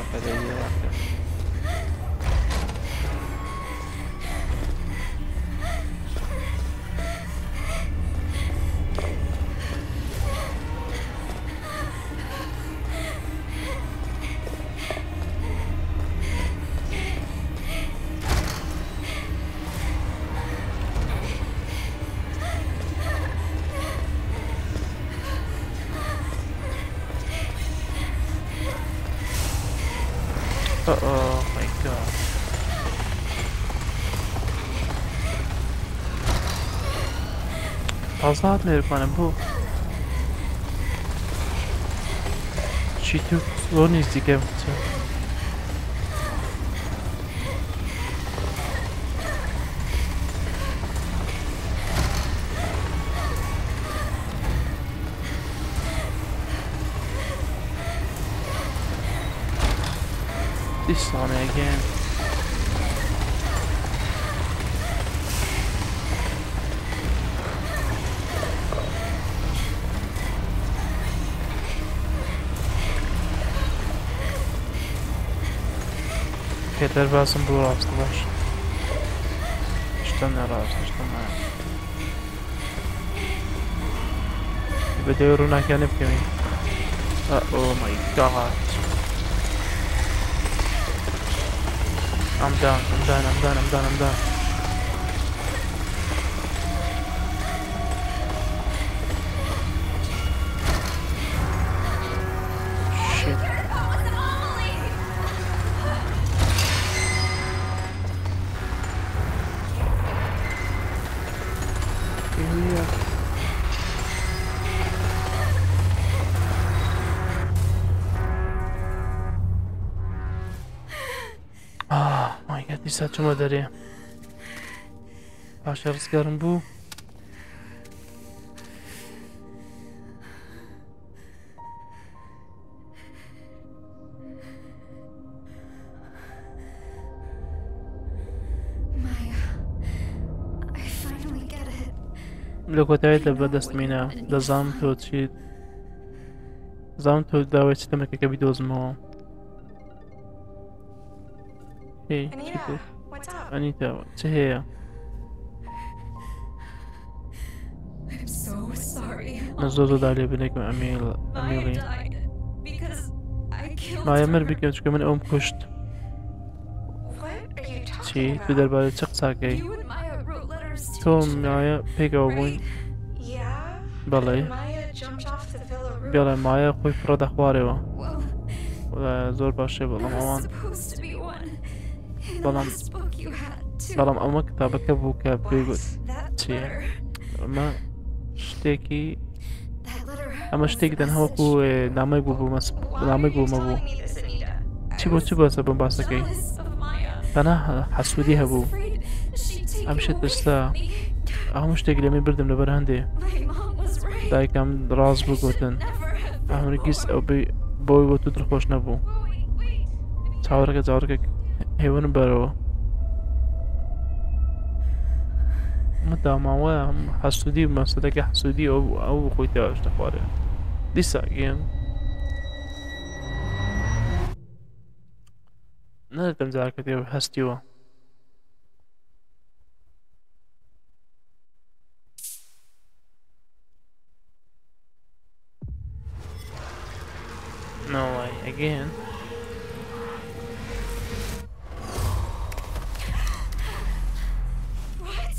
fazla atmıyor bana bu. Çiğdük zor izdik evet. This on again. كتر باسم بو راست باش اشتن راست بده يرونا كانب كمين اوه ماي جاد I'm done ساتوما داري باش رزقارم بو لو كنت بدست مينا دزام توتشيد زام تو داويت تمك كبيدوز مو Hey, Anita, what's up? Anita, what's here? I'm so sorry. I'm so sorry. بلام اما كتابك ابو كابريغوت اما شتيكي اما شتيكي دان هوكو نامي بو مس نامي بو مبو تشيبو باسكي پناه حسودی هبو. امشت برستا. آموزش تقلیمی بردم لبرهنده. دایکم راز بگوتن. آمریکیس آبی باید و تو در خوش نبود. چهار که هیون برو. مدام آوا حسودی مساله که حسودی او خویت آش نخواره. دیساقیم. نه تمزار کتی هستیو. No way again. What?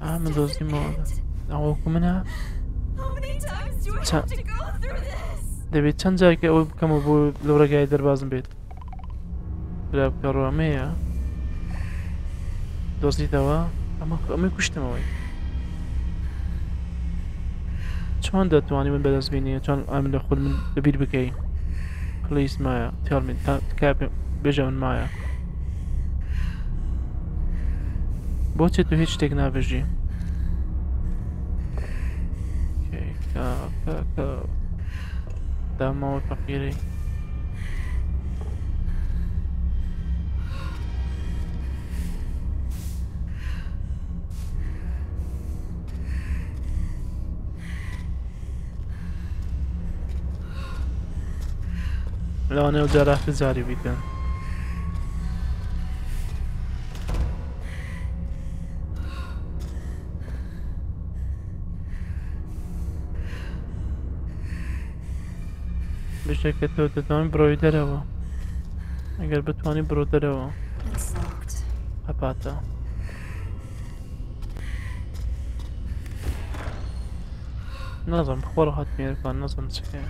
من دوزي مود اوكم منها دبي تنزلك او بكم ابو لورا جاي دربازن بيت بلا كراميه دوزي دوا اما كشتموي چون دتوانی من بدست بینی چون عمل خود من دبیر بکی خلیس مایا تیار من تکاب بجام مایا بوده تو هیچ تگ نبودی کاف دام و فقیری لانه جراح تجاری بیتن بشه که تو تتوانی بروی داره و اگر بتوانی برو داره و اپاتا نظم خورا حد میرکن نظم چکه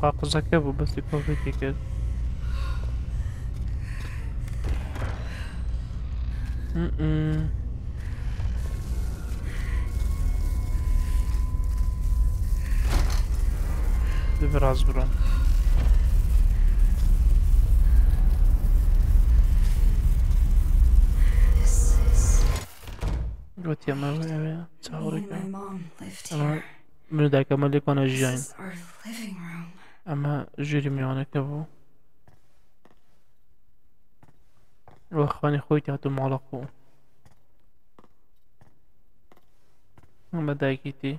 قاقزك ابو بس يكون في تيكت biraz buram قلت يا ماما تصورك انا من ذاك مالك وانا جايين اما جيري ميونك ابو واخواني خويتي هاتو معلقو اما دايكيتي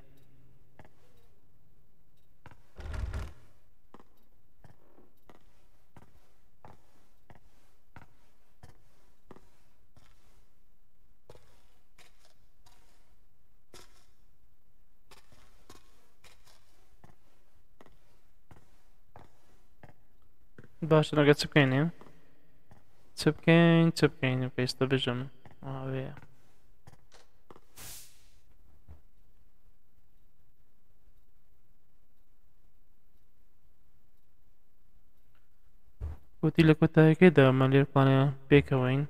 باش نقعد سبكينين سبكين بيست بجم وهاوية قوتي لكوتاها كده مالير قانا بيكوين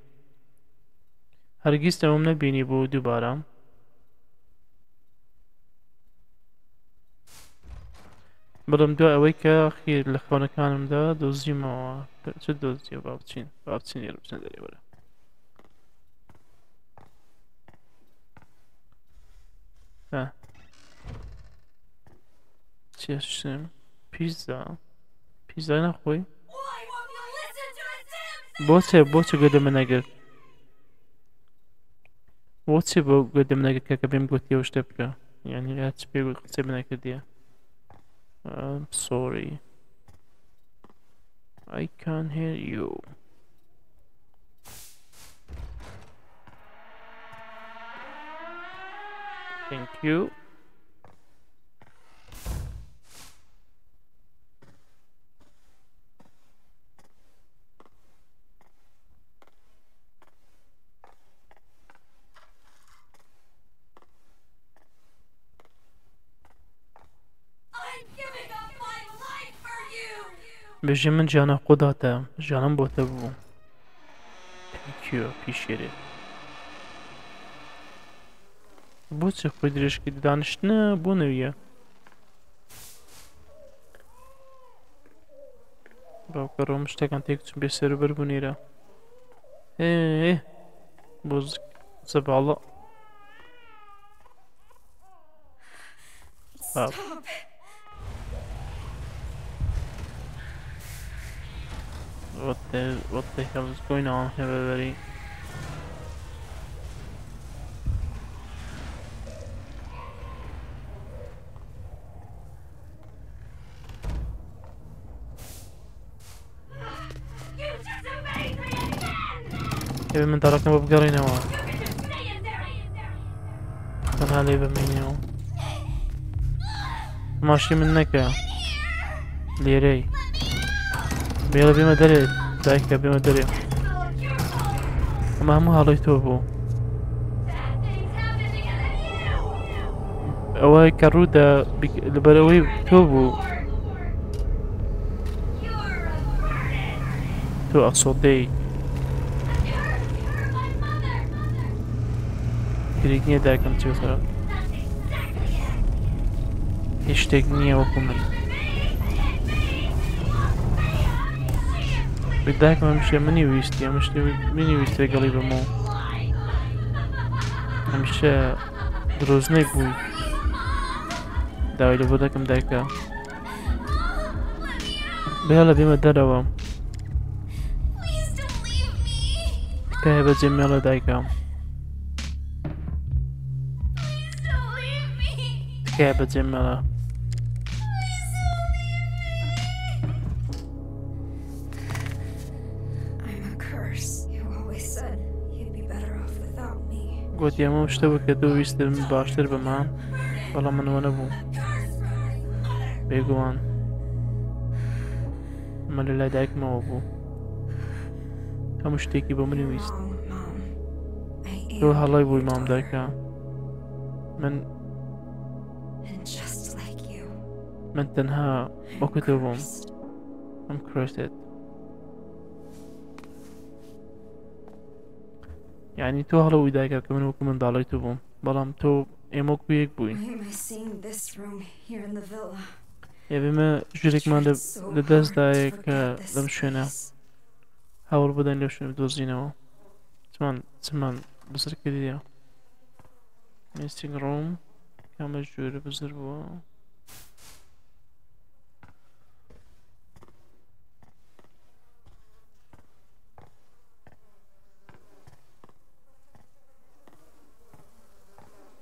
هرقيز تمومنا بيني بو دوبارا بلام دو اويكا خير لخوانا كانم دا دوزي ماوا شد دوزي بابتشين يا ربسنا داري ولا ها تيشم بيزا نخوي بوتي قدم ناقر كاكا بيم قوتي وشتبكا يعني هاتش بيقو قصي بناكر ديا I'm sorry, I can't hear you. Thank you. بجي من جانا قداتا جانم بوتبو. Thank you, appreciate it. بوتش قدرش كده دانشنا بونويا. باكر ومشتاقان تيكتو بسيربر بونيرا. ايه بوزك سبع الله. What the hell is going on, everybody? You disobeyed me again! Even though I can't move, Gary, now. Can I leave me now? ماشي منك ليري. بيلا بما دري دايكا بما دري اما همو هاليتو بو اواي كارودا لبروي توبو تو اقصدي كريكني دايكم تيوثر اشتاقني وكمل بداك ما مشي مني ويستي مشي مني ويستي قليبا مو مشي دروزني بوي داوي لبوداكم دايكا بيلا بيما دادوا كاي بزيميلا دايكا كاي بزيميلا قلت يا مو اشتبه كدو يستر باشتر بمعام والله من وانا بو بيقوان اما لله دايك ما بو هم اشتكي بمني ويست روح الله يبو امام دايكا من تنها وكتبهم I'm cursed يعني تو هلا ويداك كمان وكمان ضليتو بوم بلام تو ايموك بيك بوين يا بما جريك ما لداس دايك لمشينا هاول بدن لمشينا بدوزينو تمان بزر كديا ميستينغ روم كامل جوري بزر بوا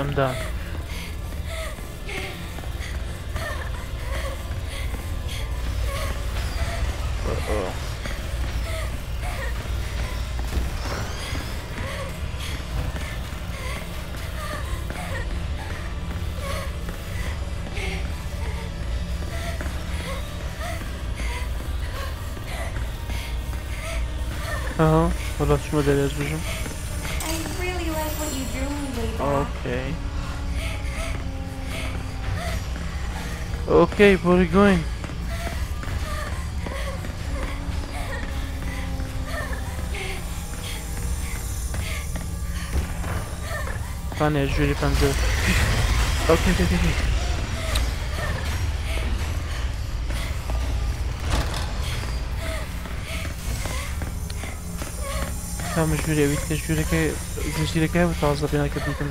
I'm done. Uh-oh. Uh-huh. What else should I do? Okay, where are you going? Attendez, je vais les plein de jeux. Ok, ok, ok. مش جولي ويت كجولي كي جولي كي وتعذبين على كابتن.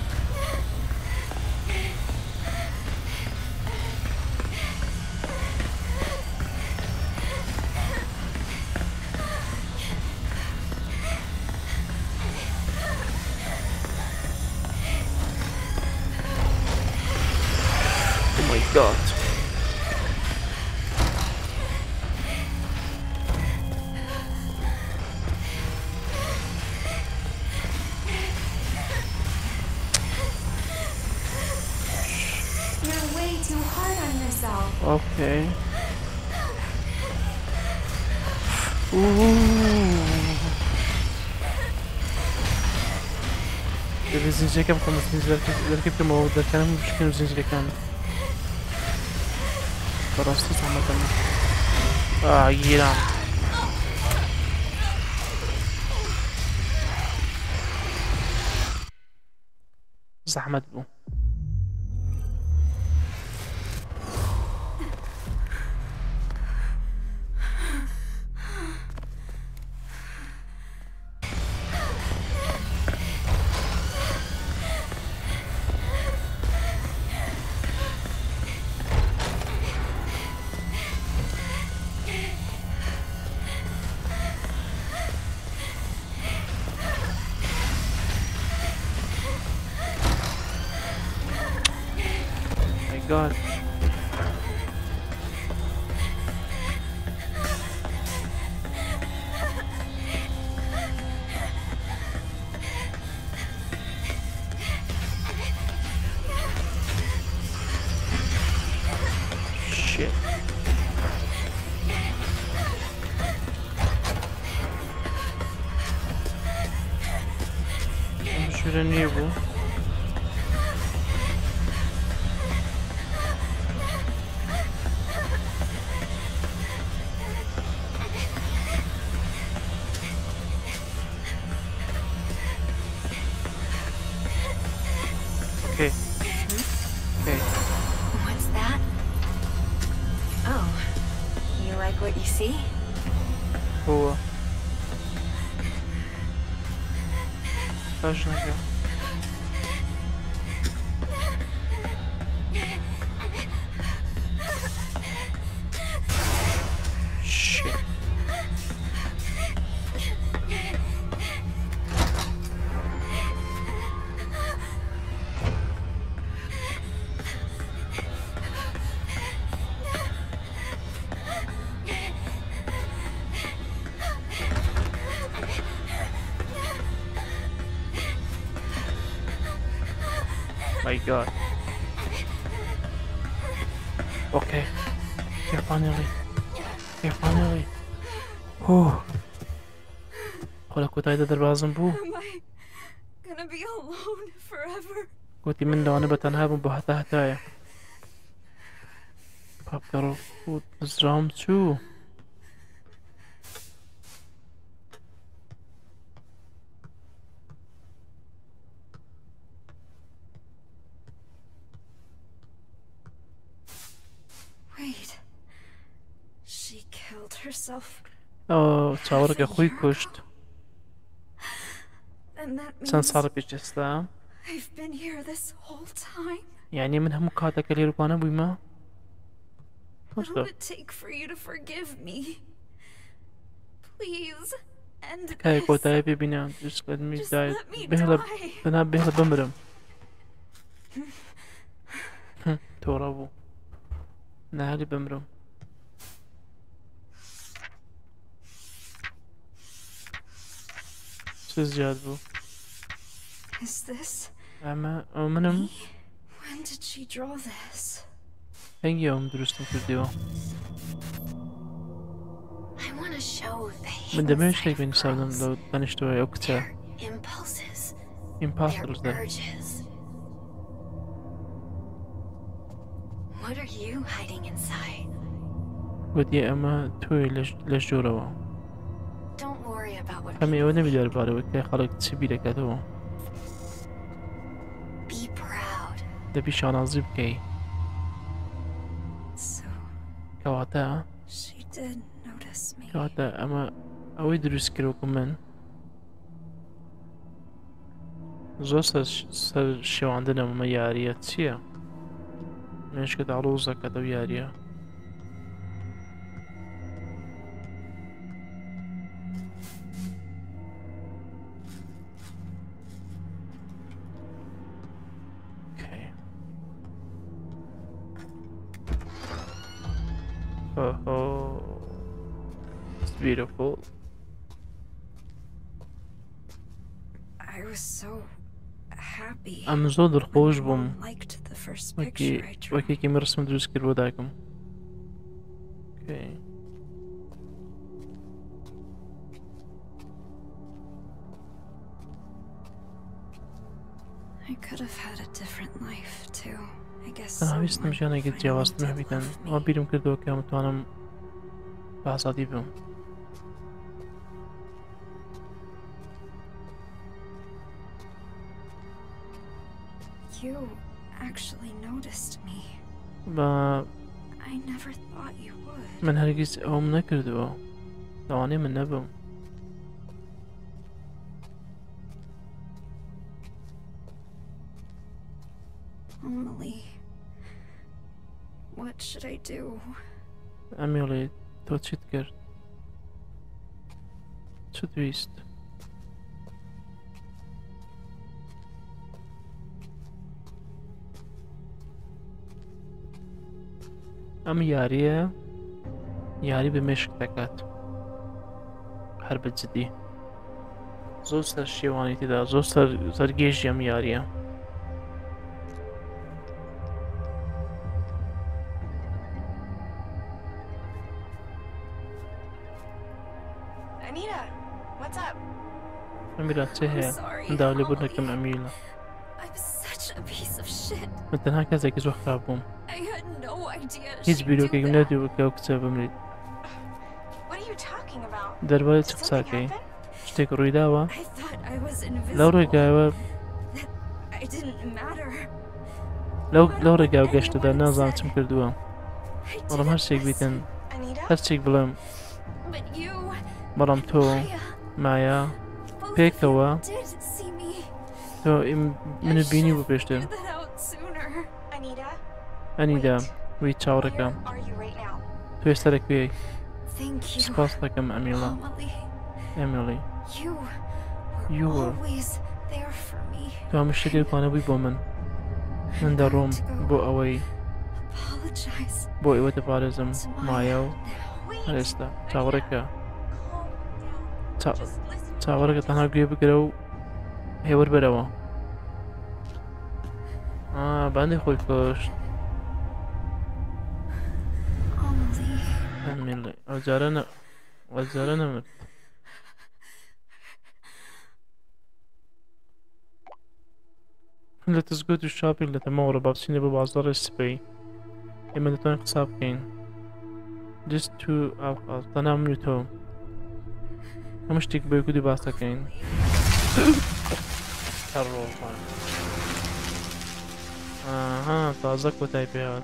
God. You're way too hard on yourself. Okay. الزنجية كم خمس زنجية ركبت المواد كان مش كانوا زنجية كان. راسي عمتنا يلعب زحمة بو God. Shit. I'm sure I need one. هو فاش نحكي My God. Okay. Yeah, finally. Yeah, finally. Oh. خلاص كنت عايز أضرب عظم بو. كنت من لو أنا بتنها ببحثها تايا. بفكر فوت زرام شو. أو تصورك أخوي كشت. سنصار بجسده. يعني من هم قاعدة كلير وانا بما. كاي كوتاي ببناء جس قد ميزاي بهلا بنا بهلا بمرم. تورابو. نهاري بمرم. شو زياد بو؟ أما منم؟ أي يوم درستم في الديوان؟ من دميش ليك بنساعدهم لو تنشتوها أكتر. impulses. impulses. What are you hiding inside? ودي أما توي لجوروا. Don't worry about what. هم يقولون بدي أربعة وكذا خلق تسبيلة كده. Be proud. ده بيشان عظيم كي. So. كواتا. She did notice me. كواتا أما أود رسكرو كمان. زوسة شو عندنا مميارية تسيا. مش كده عروسة كده ويارية. Oh, it's beautiful. I was so happy. I'm so happy. I liked the first picture I drew. Okay, can we draw another picture again? Okay. I could have had a different life too. أنا أحس إني أنا قد جاوزت ما بيتن، ما بيرم كده وكام توانم بعصادي بهم. You actually noticed me. با. I never thought you would. من هرجس أوم نكردوا، دواني من نبهم. Emily, what should I do? Emily, what should I do? Should we? I'm Yaria. Yari بمشك تكات. حرب جدي. زوستر شيواني تدا. زوستر زرقيش يم Yaria. أميرة تهيا داولي بدنا كم أميرة. مثل هكذا كذو خرابهم. هيج بيلو كي جملتي وكأكتب أميرة. دربالي تقصاكي. شتيك رويداوا. لو رجعوا. لو رجعوا قشت ده نازم تمكر دوام. ولم هرشيك بيتن. هرشيك بلام. بلام تو مايا. بيكوا تو من البيني وبيشتم أنيدا ويتشاوركا تو يسترك بي سباستكم أميلا أميلي يور تو هم الشكل قانبي بومن من داروم بو أوي بو إيوة بارزم مايو هلستا تشاوركا تاورك تنها جيب كراو هيور براوا باندي خوي كوش أميلي أجارنا مرت لا تسقط الشابي اللي تمور بابسيني ببعضار السبي إما دتون قصاب كين just two alcohol تنام نيوتو همش تيك بيكودي باستا كين هرو فان آها تازه كوتاي بيات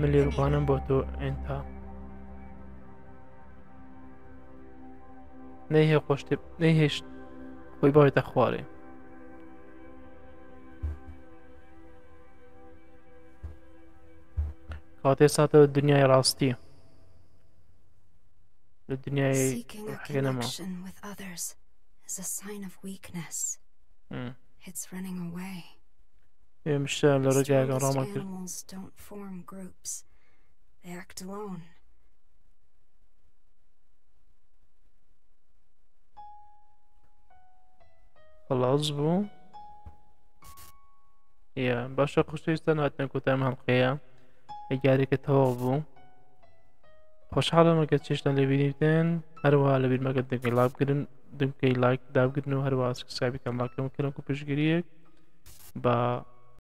ملي ربانا بوتو انت. نهي قشتب نهيش ويبغي تخواري. خاطر ساعته الدنيا راستي. الدنيا حقنا ما. Is a sign of weakness. It's running away. Most animals don't form groups. They act alone. العضو يا باشا خصيصا هاتنا كتام هالقيا اجاريك توابو خوش حالا ما كتشيشنا اللي بينيتين هروا اللي بين ما قد دقي لايك كرن دقي لايك داب كرنو هروا سبسكرايب كم لايك ممكن اكو بشجريك با